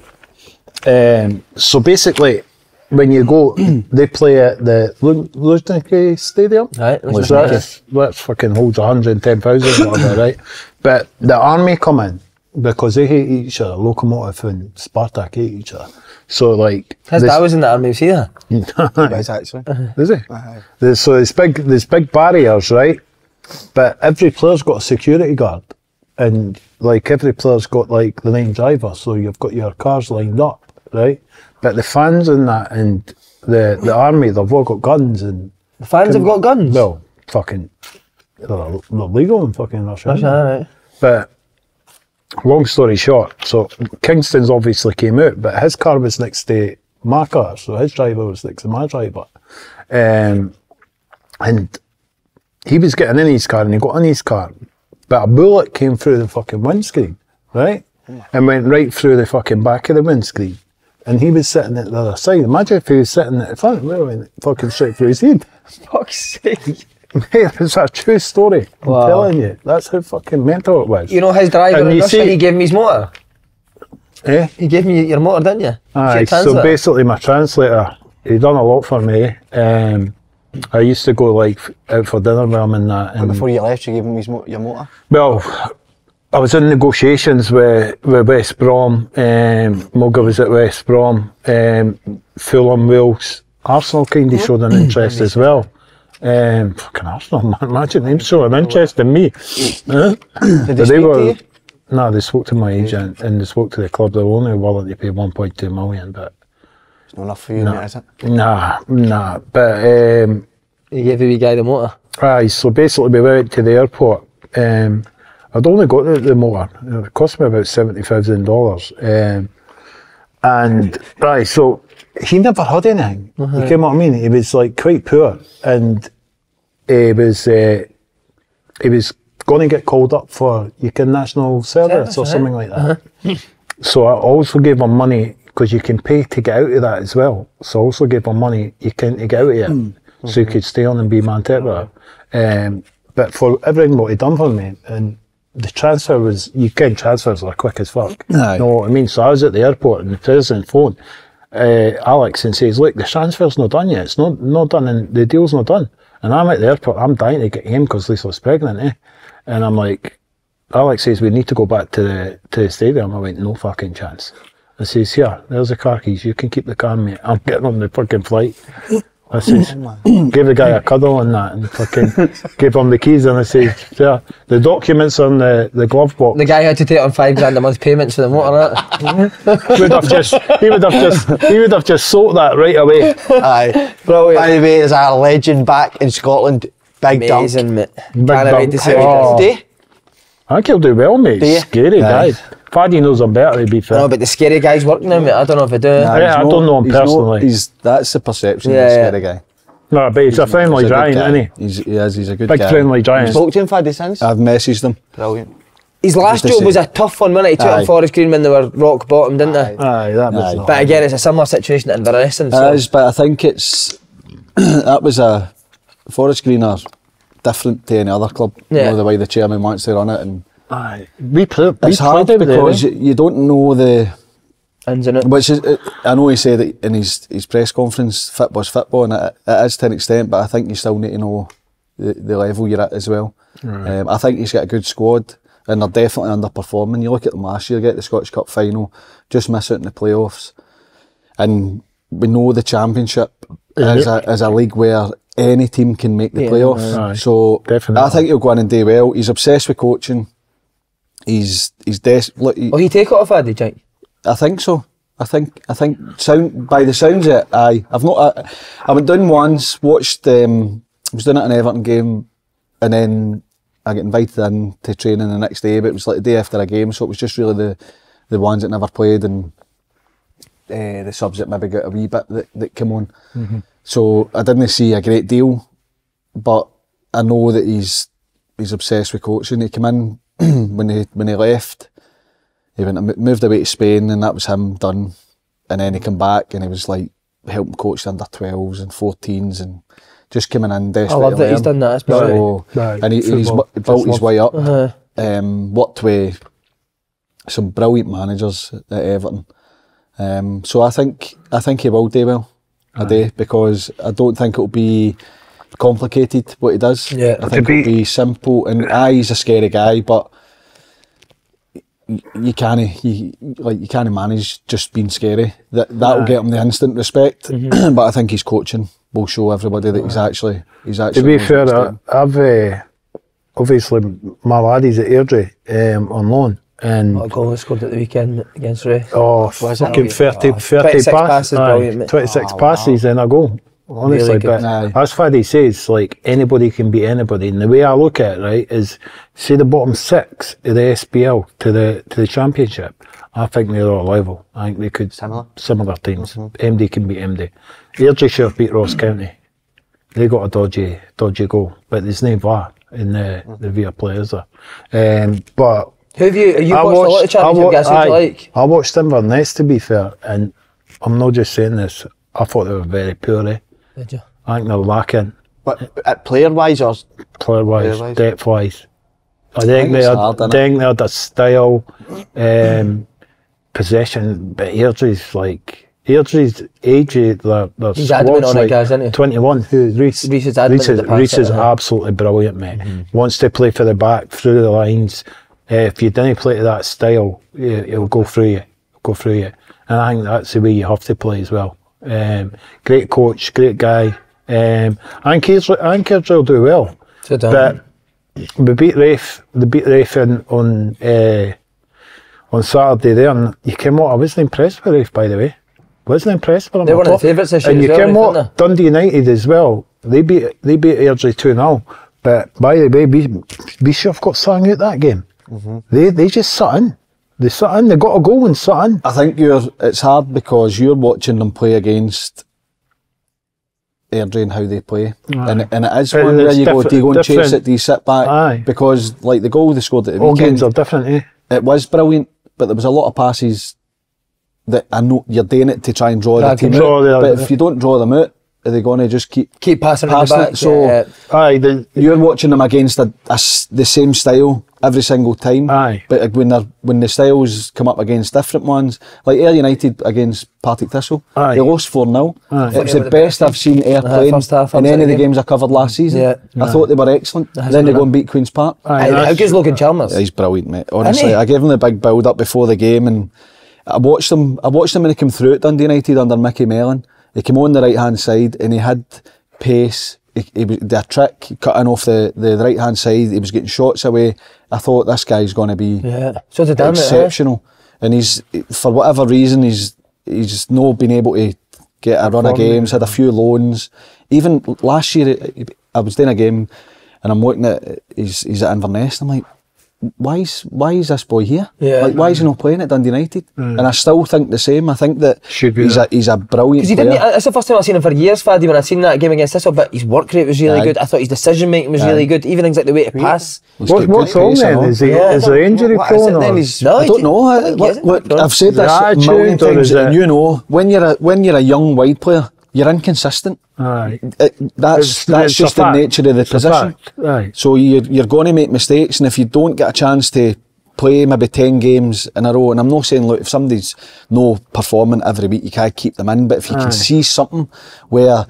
Um, so basically, when you go, they play at the Luzhniki Stadium. Right, Luzhniki. That fucking holds one hundred and ten thousand, whatever, right? But the army come in because they hate each other. Lokomotiv and Spartak hate each other. So, like. His dad was in the army, was he there? Yes, actually. Is he? Uh-huh. There's, so, there's big, there's big barriers, right? But every player's got a security guard. And, like, every player's got, like, the name driver, so you've got your cars lined up, right? But the fans and that, and the, the army, they've all got guns and... The fans have got guns? Well, fucking... They're legal in fucking Russia. Russia, right. But, long story short, so Kingston's obviously came out, but his car was next to my car, so his driver was next to my driver. Um, and he was getting in his car, and he got in his car. But a bullet came through the fucking windscreen, right? And went right through the fucking back of the windscreen. And he was sitting at the other side. Imagine if he was sitting at the front, where it went fucking straight through his head. Fuck's sake. Mate, it's a true story. I'm wow. telling you. That's how fucking mental it was. You know his driver and in Russia, see, he gave me his motor? Eh? He gave me your motor, didn't you? Aye, so basically my translator, he done a lot for me. Um, I used to go like out for dinner with him and that. And but before you left, you gave him his mo your motor? Well, I was in negotiations with, with West Brom. Um, Mugga was at West Brom. Um, Fulham, Wales, Arsenal kind of showed an interest as well. Um, fucking Arsenal, man, imagine them showing an interest in me. Did they, they speak were, to you? No, they spoke to my agent and they spoke to the club. They were only willing to pay one point two million, but... It's not enough for you, nah, mate, is it? Nah, nah, but... Um, you gave the wee guy the motor? Aye, so basically we went to the airport. Um, I'd only got the, the motor. It cost me about seventy thousand dollars. Um, and, right, so he never had anything. Uh-huh. You get what I mean? He was, like, quite poor. And he was, uh, he was going to get called up for U K national service, service or something right? like that. Uh-huh. So I also gave her money, because you can pay to get out of that as well. So I also gave her money, you can to get out of it, mm-hmm. so you could stay on and be man tech with her. Um, but for everything what he done for me, and the transfer was, U K transfers are quick as fuck. No. You know what I mean? So I was at the airport and the president phoned uh, Alex and says, look, the transfer's not done yet, it's not, not done and the deal's not done. And I'm at the airport, I'm dying to get him because Lisa's pregnant, eh? And I'm like, Alex says, we need to go back to the, to the stadium. I went, no fucking chance. I says, here, there's the car keys, you can keep the car, mate. I'm getting on the fucking flight. I says, gave the guy a cuddle and that, and fucking gave him the keys, and I says, yeah, the documents on the, the glove box. The guy had to take on five grand a month payments for the motor. would have just, he would have just, he would have just sold that right away. Aye. Brilliant. By the way, there's a legend back in Scotland. Big Amazing, mate. Big Can't wait to see what he does. I think he'll do well, mate. Do scary guy. Paddy knows him better, to be fair. No, but the scary guy's working now, mate. I don't know if I do. Nah, yeah, I no, don't know him he's personally. No, he's, that's the perception yeah, of the scary guy. No, but he's, he's a friendly he's a giant, isn't he? He's, he is, he's a good Big guy. Big friendly giant. You spoke to him, Paddy, since? I've messaged him. Brilliant. His last job was a tough one, wasn't it? He took on Forest Green when they were rock bottom, didn't they? Aye, that was. But again, it's a similar situation at Inverness. It is, but I think it's... that was a... Forest Green are different to any other club. Yeah. You know, the way the chairman wants to run it, and aye, we play. We it's hard because there, you don't know the ins and outs. Which is, I know he said it in his his press conference, football's football, and it, it is to an extent. But I think you still need to know the, the level you're at as well. Right. Um, I think he's got a good squad, and they're definitely underperforming. You look at them last year, get the Scottish Cup final, just miss out in the playoffs, and we know the Championship mm-hmm. is a is a league where any team can make the yeah, playoffs, right. So definitely. I think he'll go in and do well. He's obsessed with coaching. He's he's desperate. He, oh, he take it off Andy, do you think? I think so. I think I think sound by the sounds of it. Aye, I've not. I, I went down once, watched. Um, I was doing it an Everton game, and then I got invited in to training the next day. But it was like the day after a game, so it was just really the the ones that never played and uh, the subs that maybe got a wee bit that that came on. Mm-hmm. So I didn't see a great deal, but I know that he's he's obsessed with coaching. He came in when he when he left, he went and moved away to Spain, and that was him done. And then he came back and he was like helping coach the under twelves and fourteens, and just coming in desperate. I love that he's done that. So, right. And he, he's built his way up. Uh-huh. Um, worked with some brilliant managers at Everton. Um, so I think I think he will do well. I do, because I don't think it'll be complicated what he does. Yeah, I think it'll be, it'll be simple. And aye, he's a scary guy, but you can't you, like you can't manage just being scary. That that'll nah. get him the instant respect. Mm-hmm. But I think his coaching will show everybody that he's actually he's actually. To be fair, I, I've uh, obviously my laddies at Airdrie um, on loan. And what a goal he scored at the weekend against Ray. Oh, fucking thirty, thirty, thirty passes, aye, twenty-six oh, passes wow. and a goal. Honestly, really but no. as Faddy says, like, anybody can beat anybody. And the way I look at it, right, is see the bottom six of the S P L to the to the Championship. I think they're all level. I think they could similar similar teams. Mm-hmm. M D can beat M D. Airdrie beat Ross County. They got a dodgy dodgy goal, but there's no V A R in the the V A R players there. Um, but. Who have you, you watched, watched a lot of Championship games, what do you like? I watched Inverness, to be fair, and I'm not just saying this, I thought they were very poor, eh? Did you? I think they're lacking. But player-wise or...? Player-wise, player depth-wise. I think, think they're they had a style, um, possession, but Airdrie's like, Airdrie's age, their, their He's adamant on like it, guys, isn't he? twenty-one, who, Reece, Reece is adamant Reece is, Reece is absolutely brilliant, mate. Mm-hmm. Wants to play for the back, through the lines. Uh, if you didn't play to that style, it, it'll go through you. It'll go through you, and I think that's the way you have to play as well. Um, great coach, great guy. Um, I think Airdrie will do well. So but we beat Rafe. They beat Rafe in, on uh, on Saturday there, and you came out. I wasn't impressed with Rafe, by the way. Wasn't impressed with him. They were one of the favourites this year. And you well, came out Dundee United as well. They beat they beat Airdrie two nil. But by the way, be be sure I've got something out that game. Mm-hmm. They they just sat in. They sat in. They got a goal and sat in. I think you're. It's hard because you're watching them play against uh, Airdrie and how they play. Aye. And and it is it, one where you go, do you go and different. chase it, do you sit back? Aye. Because like the goal they scored at the all weekend, games are different, eh? It was brilliant, but there was a lot of passes that I know you're doing it to try and draw yeah, the team draw out, the but if you don't draw them out, are they going to just keep keep passing, passing back? It? So yeah, yeah. Aye, the, you're watching them against a, a, the same style every single time. Aye. But when they're when the styles come up against different ones, like Ayr United against Partick Thistle, aye. They lost four nil. Aye. It was the, the best I've seen Ayr playing in any of the games I covered last season. Yeah. I yeah. thought they were excellent. That's then they go and beat Queen's Park. Aye, aye, how good's Logan Chalmers? Yeah, he's brilliant, mate. Honestly, I gave him the big build up before the game, and I watched them. I watched them when he came through at Dundee United under Mickey Mellon. He came on the right hand side and he had pace. He, he was, the trick cutting off the, the, the right hand side. He was getting shots away. I thought this guy's going to be yeah. so exceptional. It, eh? And he's, for whatever reason, he's he's not been able to get a run of games. Had a few loans. Even last year, I was doing a game and I'm looking at he's he's at Inverness. And I'm like, why is why is this boy here? Yeah, like why is he not playing at Dundee United? Mm. And I still think the same. I think that Should be he's, a, he's a brilliant he player. Didn't, that's the first time I've seen him for years, Faddy, when I've seen that game against Thistle, but his work rate was really Aye. good. I thought his decision making was Aye. really good, even things like the way to pass. What, what's on then? Is, he, yeah, is there injury prone? No, I don't know. I, look, look, I've said this a million times, and you know, when you're a, when you're a young wide player, you're inconsistent. Aye. It, that's it's, that's it's just the fact. nature of the it's position. Aye. So you're, you're going to make mistakes, and if you don't get a chance to play maybe ten games in a row, and I'm not saying, look, if somebody's no performing every week, you can't keep them in, but if you Aye. can see something where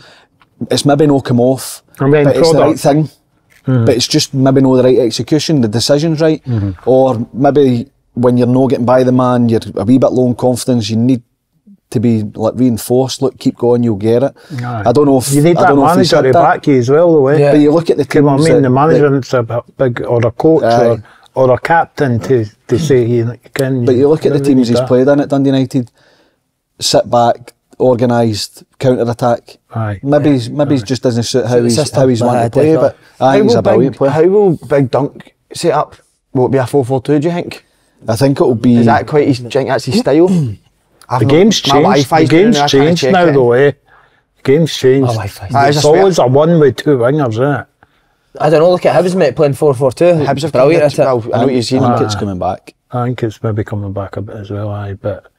it's maybe not come off, but product. it's the right thing, mm-hmm. but it's just maybe not the right execution, the decision's right, mm-hmm. or maybe when you're not getting by the man, you're a wee bit low in confidence, you need to be like reinforced. Look, keep going, you'll get it. Aye. I don't know if you need that manager to back you as well, the way. Yeah. But you look at the team. I mean, that, the management's that, a big or a coach or, or a captain to to say you can. But you look at the teams he's that. played in at Dundee United. Sit back, organised, counter attack. Aye. Maybe yeah. maybe Aye. just doesn't suit how he's how he's wanting to play. But I think he's a brilliant player. How will Big Dunk set up? Will it be a four four two? Do you think? I think it'll be. Is that quite his? Do you think that's his style? I've the game's changed. The game's changed now, though, eh? The game's changed. It's always a one with two wingers, isn't it? I don't know. Look at Hibs, mate, playing four four two. Hibs are brilliant at it. I know you've seen. I think it's coming back. I think it's maybe coming back a bit as well, aye. But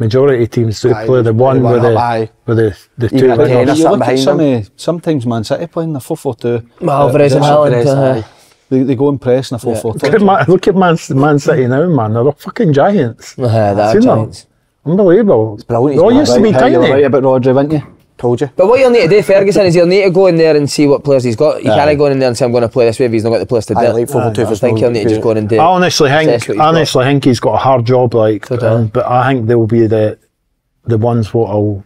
majority of teams do play the one with the with the the two wingers. You look at some sometimes Man City playing a four four two. Alvarez and Alvarez. They, they go and press in a four four two. Look at Man City now, man. They're fucking giants. Yeah, they are giants. Unbelievable. It's brilliant. They all used to be tiny. You were right about Rodri, weren't you? Told you. But what you'll need to do, Ferguson, is you'll need to go in there and see what players he's got. You yeah. can't go in there and say, I'm going to play this way if he's not got the players to do it. I, like I, I think no he'll need to just go in and do it. I honestly, think, I honestly think he's got a hard job, like, so um, but I think they'll be the the ones what will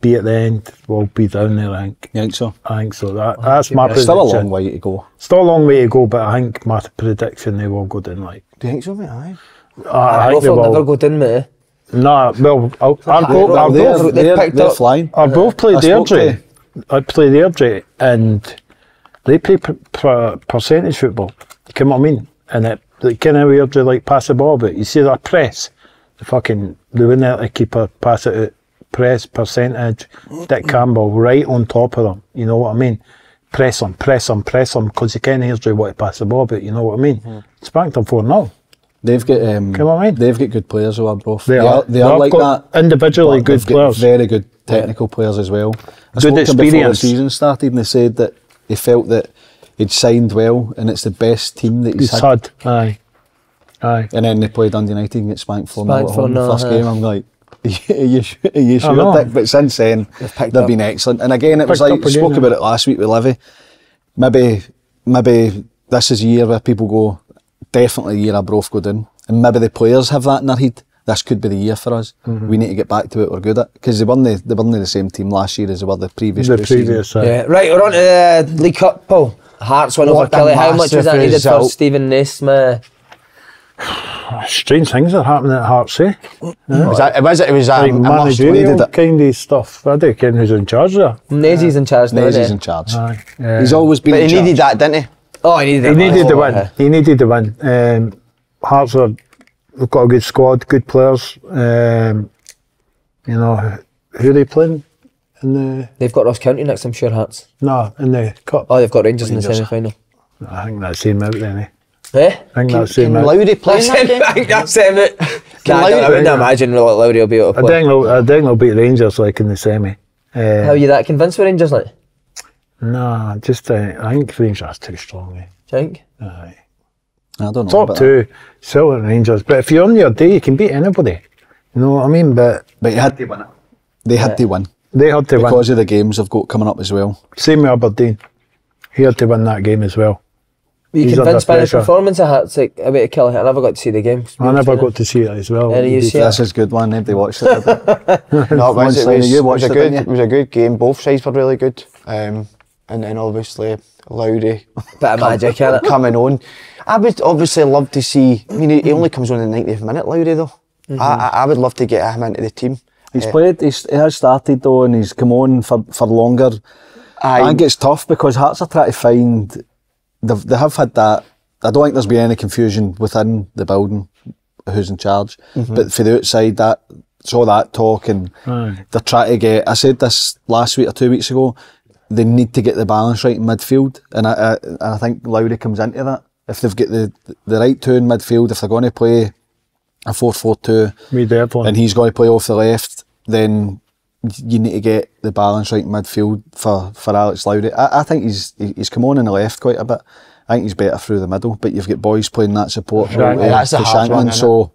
be at the end, will be down there, I think. You think so? I think so. That, I that's think my prediction. Still a long way to go. Still a long way to go, but I think my prediction, they will go down, like. Do you think so, mate? Aye. I think they will. Never go down, mate. No, well, I'll, I'll go. I'll they're, go. They're, they're, they're flying. I both played Airdrie. I played Airdrie, and they play per, per percentage football. You know what I mean? And it, they kind of Airdrie like pass the ball, but you see that press. The fucking they win there to keep a pass it out. Press percentage. Dick Campbell right on top of them. You know what I mean? Press them, press them, press them, because you can Airdrie want to pass the ball, but you know what I mean? Mm. Spanked them four nil. They've got um, Come on, they've got good players who are both. They, they are they are like that individually good players, very good technical players as well. I good experience. Before the season started, and they said that they felt that he'd signed well, and it's the best team that he's, he's had. had. Aye, aye. And then they played Dundee United and get spanked for no, the first aye. game. I'm like, are you sure, are you sure, Dick? But since then, they've, they've been excellent. And again, it picked was like we spoke about it last week with Livy. Maybe, maybe this is a year where people go. Definitely the year I both go down, and maybe the players have that in their head. This could be the year for us. Mm-hmm. We need to get back to what we're good at, because they weren't the, they weren't the same team last year as they were the previous. The previous, season. Yeah. Right, we're on to the uh, League Cup, Paul. Hearts went over Kelly. How much was that needed result. for Stephen Naismith? Strange things are happening at Hearts, eh? Yeah. Was that, it was, it was um, like managerial kind of stuff. I don't ken who's in charge there. Naisie's yeah. in charge. Naisie's in charge. Aye. Yeah. He's always been. But in he charge. needed that, didn't he? Oh, he needed, he needed the win. He needed the win. Um, Hearts are, they've got a good squad, good players. Um, you know, who are they playing? in the... They've got Ross County next, I'm sure, Hearts. No, in the Cup. Oh, they've got Rangers, Rangers. in the semi-final. No, I think that's him out then, eh? Eh? I think can, that's him out. Can Lowry play that game? I think that's him out. Nah, Lowry, I, I wouldn't imagine Lowry will be able to play. I think they'll, I think they'll beat Rangers, like, in the semi. Uh, How are you that convinced with Rangers, like? Nah, just, uh, I think Rangers too strong, eh? Do you think? Aye. I don't know. Top two, Silver Rangers. But if you're on your day, you can beat anybody. You know what I mean? But but you had to win it. They had yeah. to win. They had to because win because of the games they've got coming up as well. Same with Aberdeen. He had to win that game as well. Were you He's convinced by the performance of Hearts? Like, about to kill it. I never got to see the game. I never got it. to see it as well. Any you see this it? is a good one. Nobody watched it. Did they? No, it was, it was, you watched it, good, it was a good game. Both sides were really good. Um, and then obviously Lowry, bit of magic come, coming on. I would obviously love to see. I mean, he only comes on in the ninetieth minute, Lowry though. Mm-hmm. I, I would love to get him into the team. He's uh, played, he's, he has started though, and he's come on for, for longer. I, I think it's tough because Hearts are trying to find, they have had that, I don't think there's been any confusion within the building, who's in charge, mm-hmm. but for the outside, that it's all that talk and right. they're trying to get, I said this last week or two weeks ago, they need to get the balance right in midfield, and I, I, I think Lowry comes into that. If they've got the, the right two in midfield, if they're going to play a four four two and he's going to play off the left, then you need to get the balance right in midfield for, for Alex Lowry. I, I think he's he's come on in the left quite a bit. I think he's better through the middle, but you've got boys playing that support role uh, that's to Shankland, so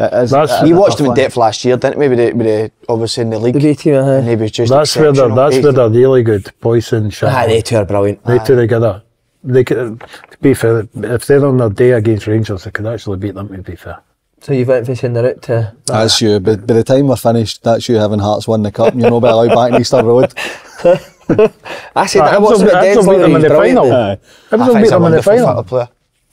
it is, that's, we watched him in depth last year, didn't we, with the, with the, obviously in the league, the team, uh, and he was just that's where they're, that's where they're really good, boys and Shankland. Ah, they two are brilliant. They ah. two together. They could, to be fair, if they're on their day against Rangers, they could actually beat them, to be fair. So you've went fishing the route to... That. That's you, but by the time we're finished, that's you having Hearts won the cup and you're not allowed back in Easter Road. I said, I watched the dead beat them in the final. I beat them in the final.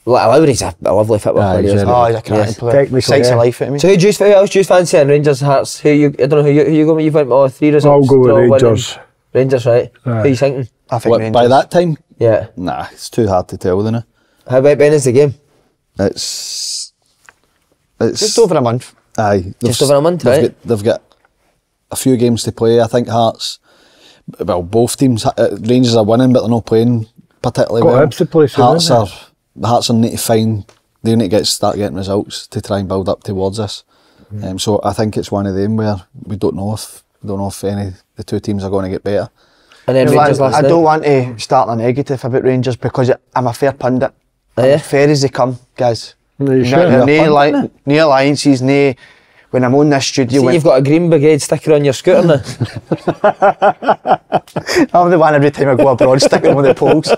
Lowry's a lovely football yeah, player. Exactly. Oh, he's a cracking yes. player. Technically, Sights yeah. of life at me. So who do you, who else do you fancy in Rangers, Hearts? Who you, I don't know, who you, who you go with? You've went with all three results. I'll go with Rangers. Rangers, right? right. Who are you thinking? I think what, Rangers. By that time? Yeah. Nah, it's too hard to tell, isn't it? How about when is the game? It's... It's just over a month. Aye. Just over a month, they've right? Got, they've got a few games to play. I think Hearts, well, both teams, uh, Rangers are winning, but they're not playing particularly got well. To play Hearts are, Hearts are need to find, they need to get, start getting results to try and build up towards us. Mm. Um, so I think it's one of them where we don't know if, don't know if any of the two teams are going to get better. And then you know, Rangers I, last I don't want to start a negative about Rangers because I'm a fair pundit. I'm yeah. fair as they come, guys. No, you no, no, no alliances, no. When I'm on this studio, see, you've got a Green Brigade sticker on your scooter now. I'm the one every time I go abroad, sticking on the poles.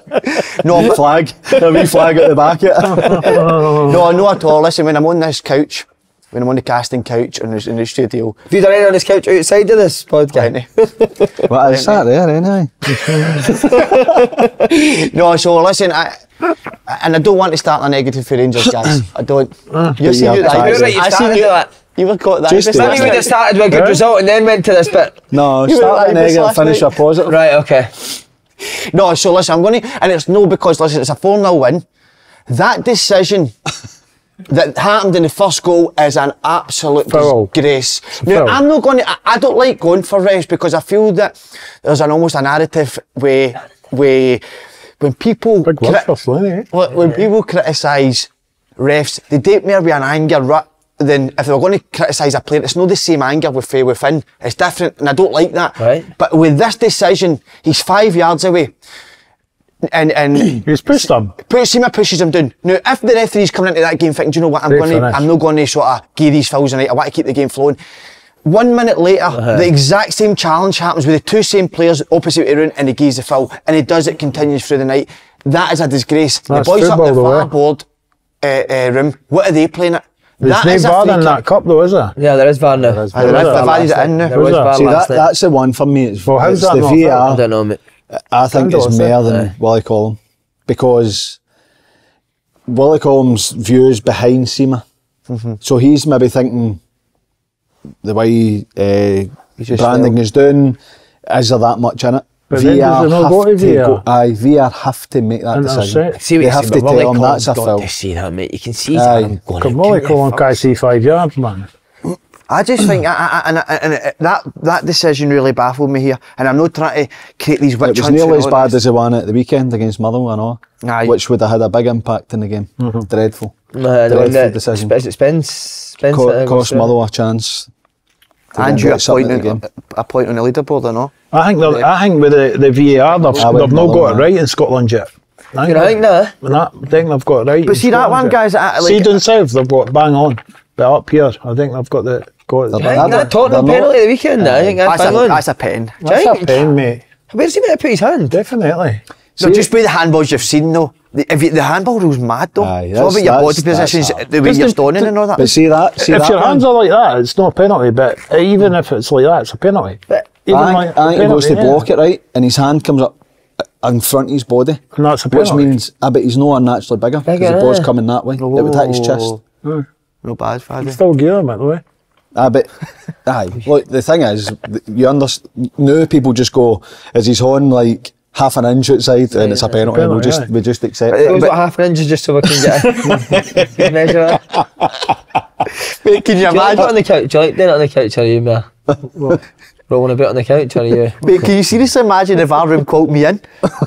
No wee flag, a wee flag at the back. No, no at all. Listen, when I'm on this couch, when I'm on the casting couch in the, in the studio, have you done anything on this couch outside of this podcast? Well, I sat there, ain't I? No, so listen, I. And I don't want to start a negative for Rangers, guys. I don't. You see you that. I see you that. You were caught that. Maybe we just started with a good yeah. result and then went to this bit. No, start a negative, finish a positive. Right, okay. No, so listen, I'm going to, and it's no because listen, it's a four nil win. That decision that happened in the first goal is an absolute foul. Disgrace. Now foul. I'm not going to. I, I don't like going for refs because I feel that there's an almost a narrative where where. When people cri when people criticise refs, they date more with an anger rut than if they were going to criticise a player. It's not the same anger with Faye within. It's different, and I don't like that. Right. But with this decision, he's five yards away, and and he's pushed him. Seema pushes him down. Now, if the referee's coming into that game thinking, do you know what, I'm going to, I'm not going to sort of give these fouls tonight. I want to keep the game flowing. One minute later, uh-huh. the exact same challenge happens with the two same players opposite the room, and he gives the foul, and he does it continues through the night. That is a disgrace. That's the boys up in the V A R board uh, uh, room, what are they playing at? There's no V A R in that cup though, is there? Yeah, there is V A R now. There is V A R in now. See, that, that's the one for me. It's, well, how's it's that the V A R. I don't know, mate. I think it's more than Willie Collum, because Willie Collum's view is behind Seema. Mm-hmm. So he's maybe thinking, the way uh, branding is done, is there that much in it? But V R have to V R? Go, aye, V R have to make that and decision. See what they you have see, to tell Colin them that's a film. To see that, mate. You can see that. I'm going to Willie Collum can't see five yards, man. I just think, I, I, and, I, and it, that that decision really baffled me here. And I'm not trying to create these witch hunts. It was nearly as bad as the one at the weekend against Motherwell, I know. Aye. Which would have had a big impact in the game. Mm-hmm. Dreadful. Uh, Dreadful it, decision. It spends, spends Co it cost Motherwell a chance. And you a point, in, a point on the leaderboard, I know. I think, the, I think with the, the V A R, they've, they've not got it right in Scotland yet. I think, I think, no. I think they've got it right. But see that one, guys. Like, see down south, they've got bang on. But up here, I think they've got the. Got the that Tottenham penalty the weekend, uh, I think that's, that's, a, that's a pen. That's think? a pen, mate. Where's he meant to put his hand? Definitely. So no, just by the handballs you've seen, though. The, if you, the handball rule's mad, though. Aye, it's all about your body positions, the way you're standing and all that. But see that? See if that your hands one? are like that, it's not a penalty, but even if it's like that, it's a penalty. But even I think, like I think penalty, he goes to block yeah. it, right? And his hand comes up in front of his body. And that's a penalty. Which means, I bet he's no unnaturally bigger, because the ball's coming that way. Oh. It would hit his chest. Oh. No bad, Friday. He's still gearing, by the way. Ah, but aye. Look, the thing is, you understand. Now people just go, "Is his horn like half an inch outside?" And yeah, it's a penalty. We'll just, yeah. we just accept it. It was about half an inch just so we can get a measure. Mate, can you do imagine? You like that on the couch? Do you like doing it on the couch? Are you, man? Rolling about on the couch, are you? Mate, can you seriously imagine if our room called me in?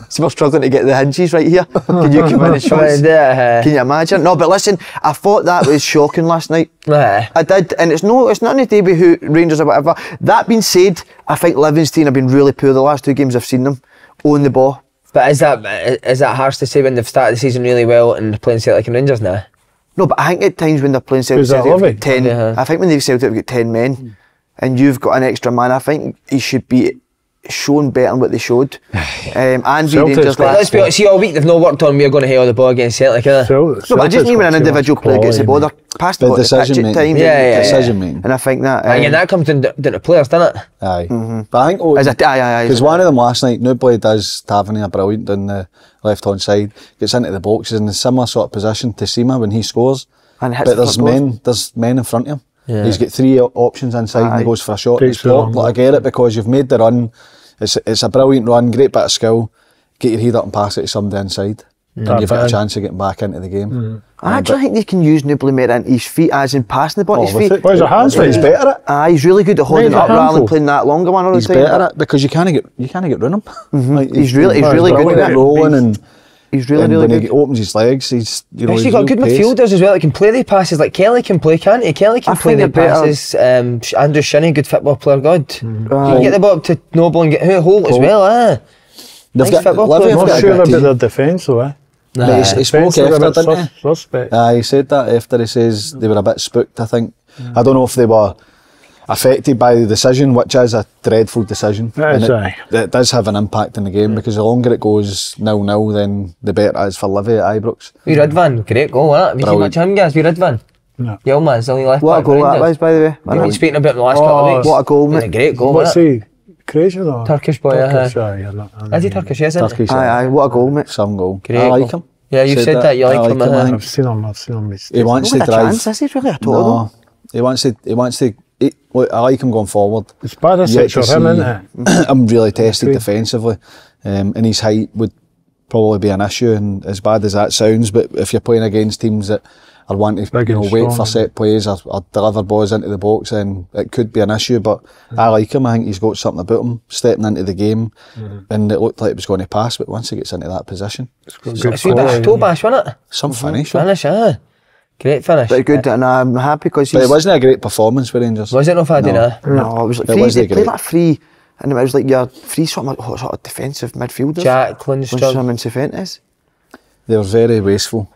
So we're struggling to get the hinges right here. Can you come in and show us? Can you imagine? No, but listen, I thought that was shocking last night. I did, and it's no, it's not in the debut who Rangers or whatever. That being said, I think Livingston have been really poor the last two games I've seen them own the ball. But is that is that harsh to say when they've started the season really well and they're playing Celtic and Rangers now? No, but I think at times when they're playing Celtic, Celtic ten, yeah. I think when they've Celtic we've got ten men. Mm. And you've got an extra man. I think he should be shown better than what they showed. Um, and we Rangers last Let's be honest, see all week they've not worked on we're going to hell the ball against Celtic, are they? No, but I just mean when an individual player gets the ball, they're past the ball at the pitch at times. Yeah, yeah, decision making. And I think that... Um, and that comes down to the players, doesn't it? Aye. Mm-hmm. But I think... Because oh, one of them last night, nobody does Tavernier brilliant down the left-hand side, gets into the box, is in a similar sort of position to Seema when he scores. And hits but there's men, there's men in front of him. Yeah. He's got three options inside Aye. and he goes for a shot. He's blocked. Like, I get it because you've made the run. It's, it's a brilliant run, great bit of skill. Get your head up and pass it to somebody inside. Mm. And you've got a chance of getting back into the game. Mm. I um, actually think they can use Nublemere into his feet, as in passing the ball to oh, his feet. It, well, his hands yeah. he's better at it. Ah, he's really good at holding it up rather than playing that longer one all the time. He's better at it because you can't get you can't get rid of him. Mm-hmm. Like, he's, he's really he's really good at rolling and. He's really, and really when good. He opens his legs, he's, you know, actually he's got good pace. Midfielders as well that can play the passes. Like Kelly can play, can't he? Kelly can I play the passes. Um, Andrew Shinney, good football player, God. Mm. Right. You can get the ball up to Noble and get who Holt as well, eh? Nice got, football player. I'm not sure about team. their defence, though, eh? Nah. Nah. He, he spoke after, didn't he? Uh, he said that after he says they were a bit spooked, I think. Mm. I don't know if they were affected by the decision, which is a dreadful decision. That's and it, right. It does have an impact in the game, mm. because the longer it goes nil nil, then the better it is for Livy at Ibrox. We Ridvan, great goal, that. Have you seen much of him, guys? We Ridvan. No. Yeah, man, it's only left. What a goal that was, by the way. We've been speaking about him the last oh, couple of weeks. What a goal, mate. A great goal, What's he? Croatian or? Turkish boy, Turkish, uh, yeah, not, I Is he Turkish, yes, isn't Turkish, he? Aye, aye, what a goal, mate. Some goal. Great I like goal. him. Yeah, you said, said that. that, you like, like him. him I've seen him, I've seen him. He wants to drive. He wants to, he wants to, It, look, I like him going forward. It's bad as such for him, isn't it? I'm really tested defensively, um, and his height would probably be an issue. And as bad as that sounds, but if you're playing against teams that are wanting to you know, wait for set plays or, or deliver balls into the box, then it could be an issue. But yeah. I like him. I think he's got something about him stepping into the game, yeah. and it looked like it was going to pass. But once he gee gets into that position, it's got a good toe bash, wasn't it? Some finish, finish, eh? Great finish. But good, yeah. and I'm happy because he's... But it wasn't a great performance for Rangers. Was it not Fadi, no. no? No, it was like free, it they played like free, and it was like your free sort of, like, sort of defensive midfielders. Jack, Lindstrom and Cifuentes. They were very wasteful.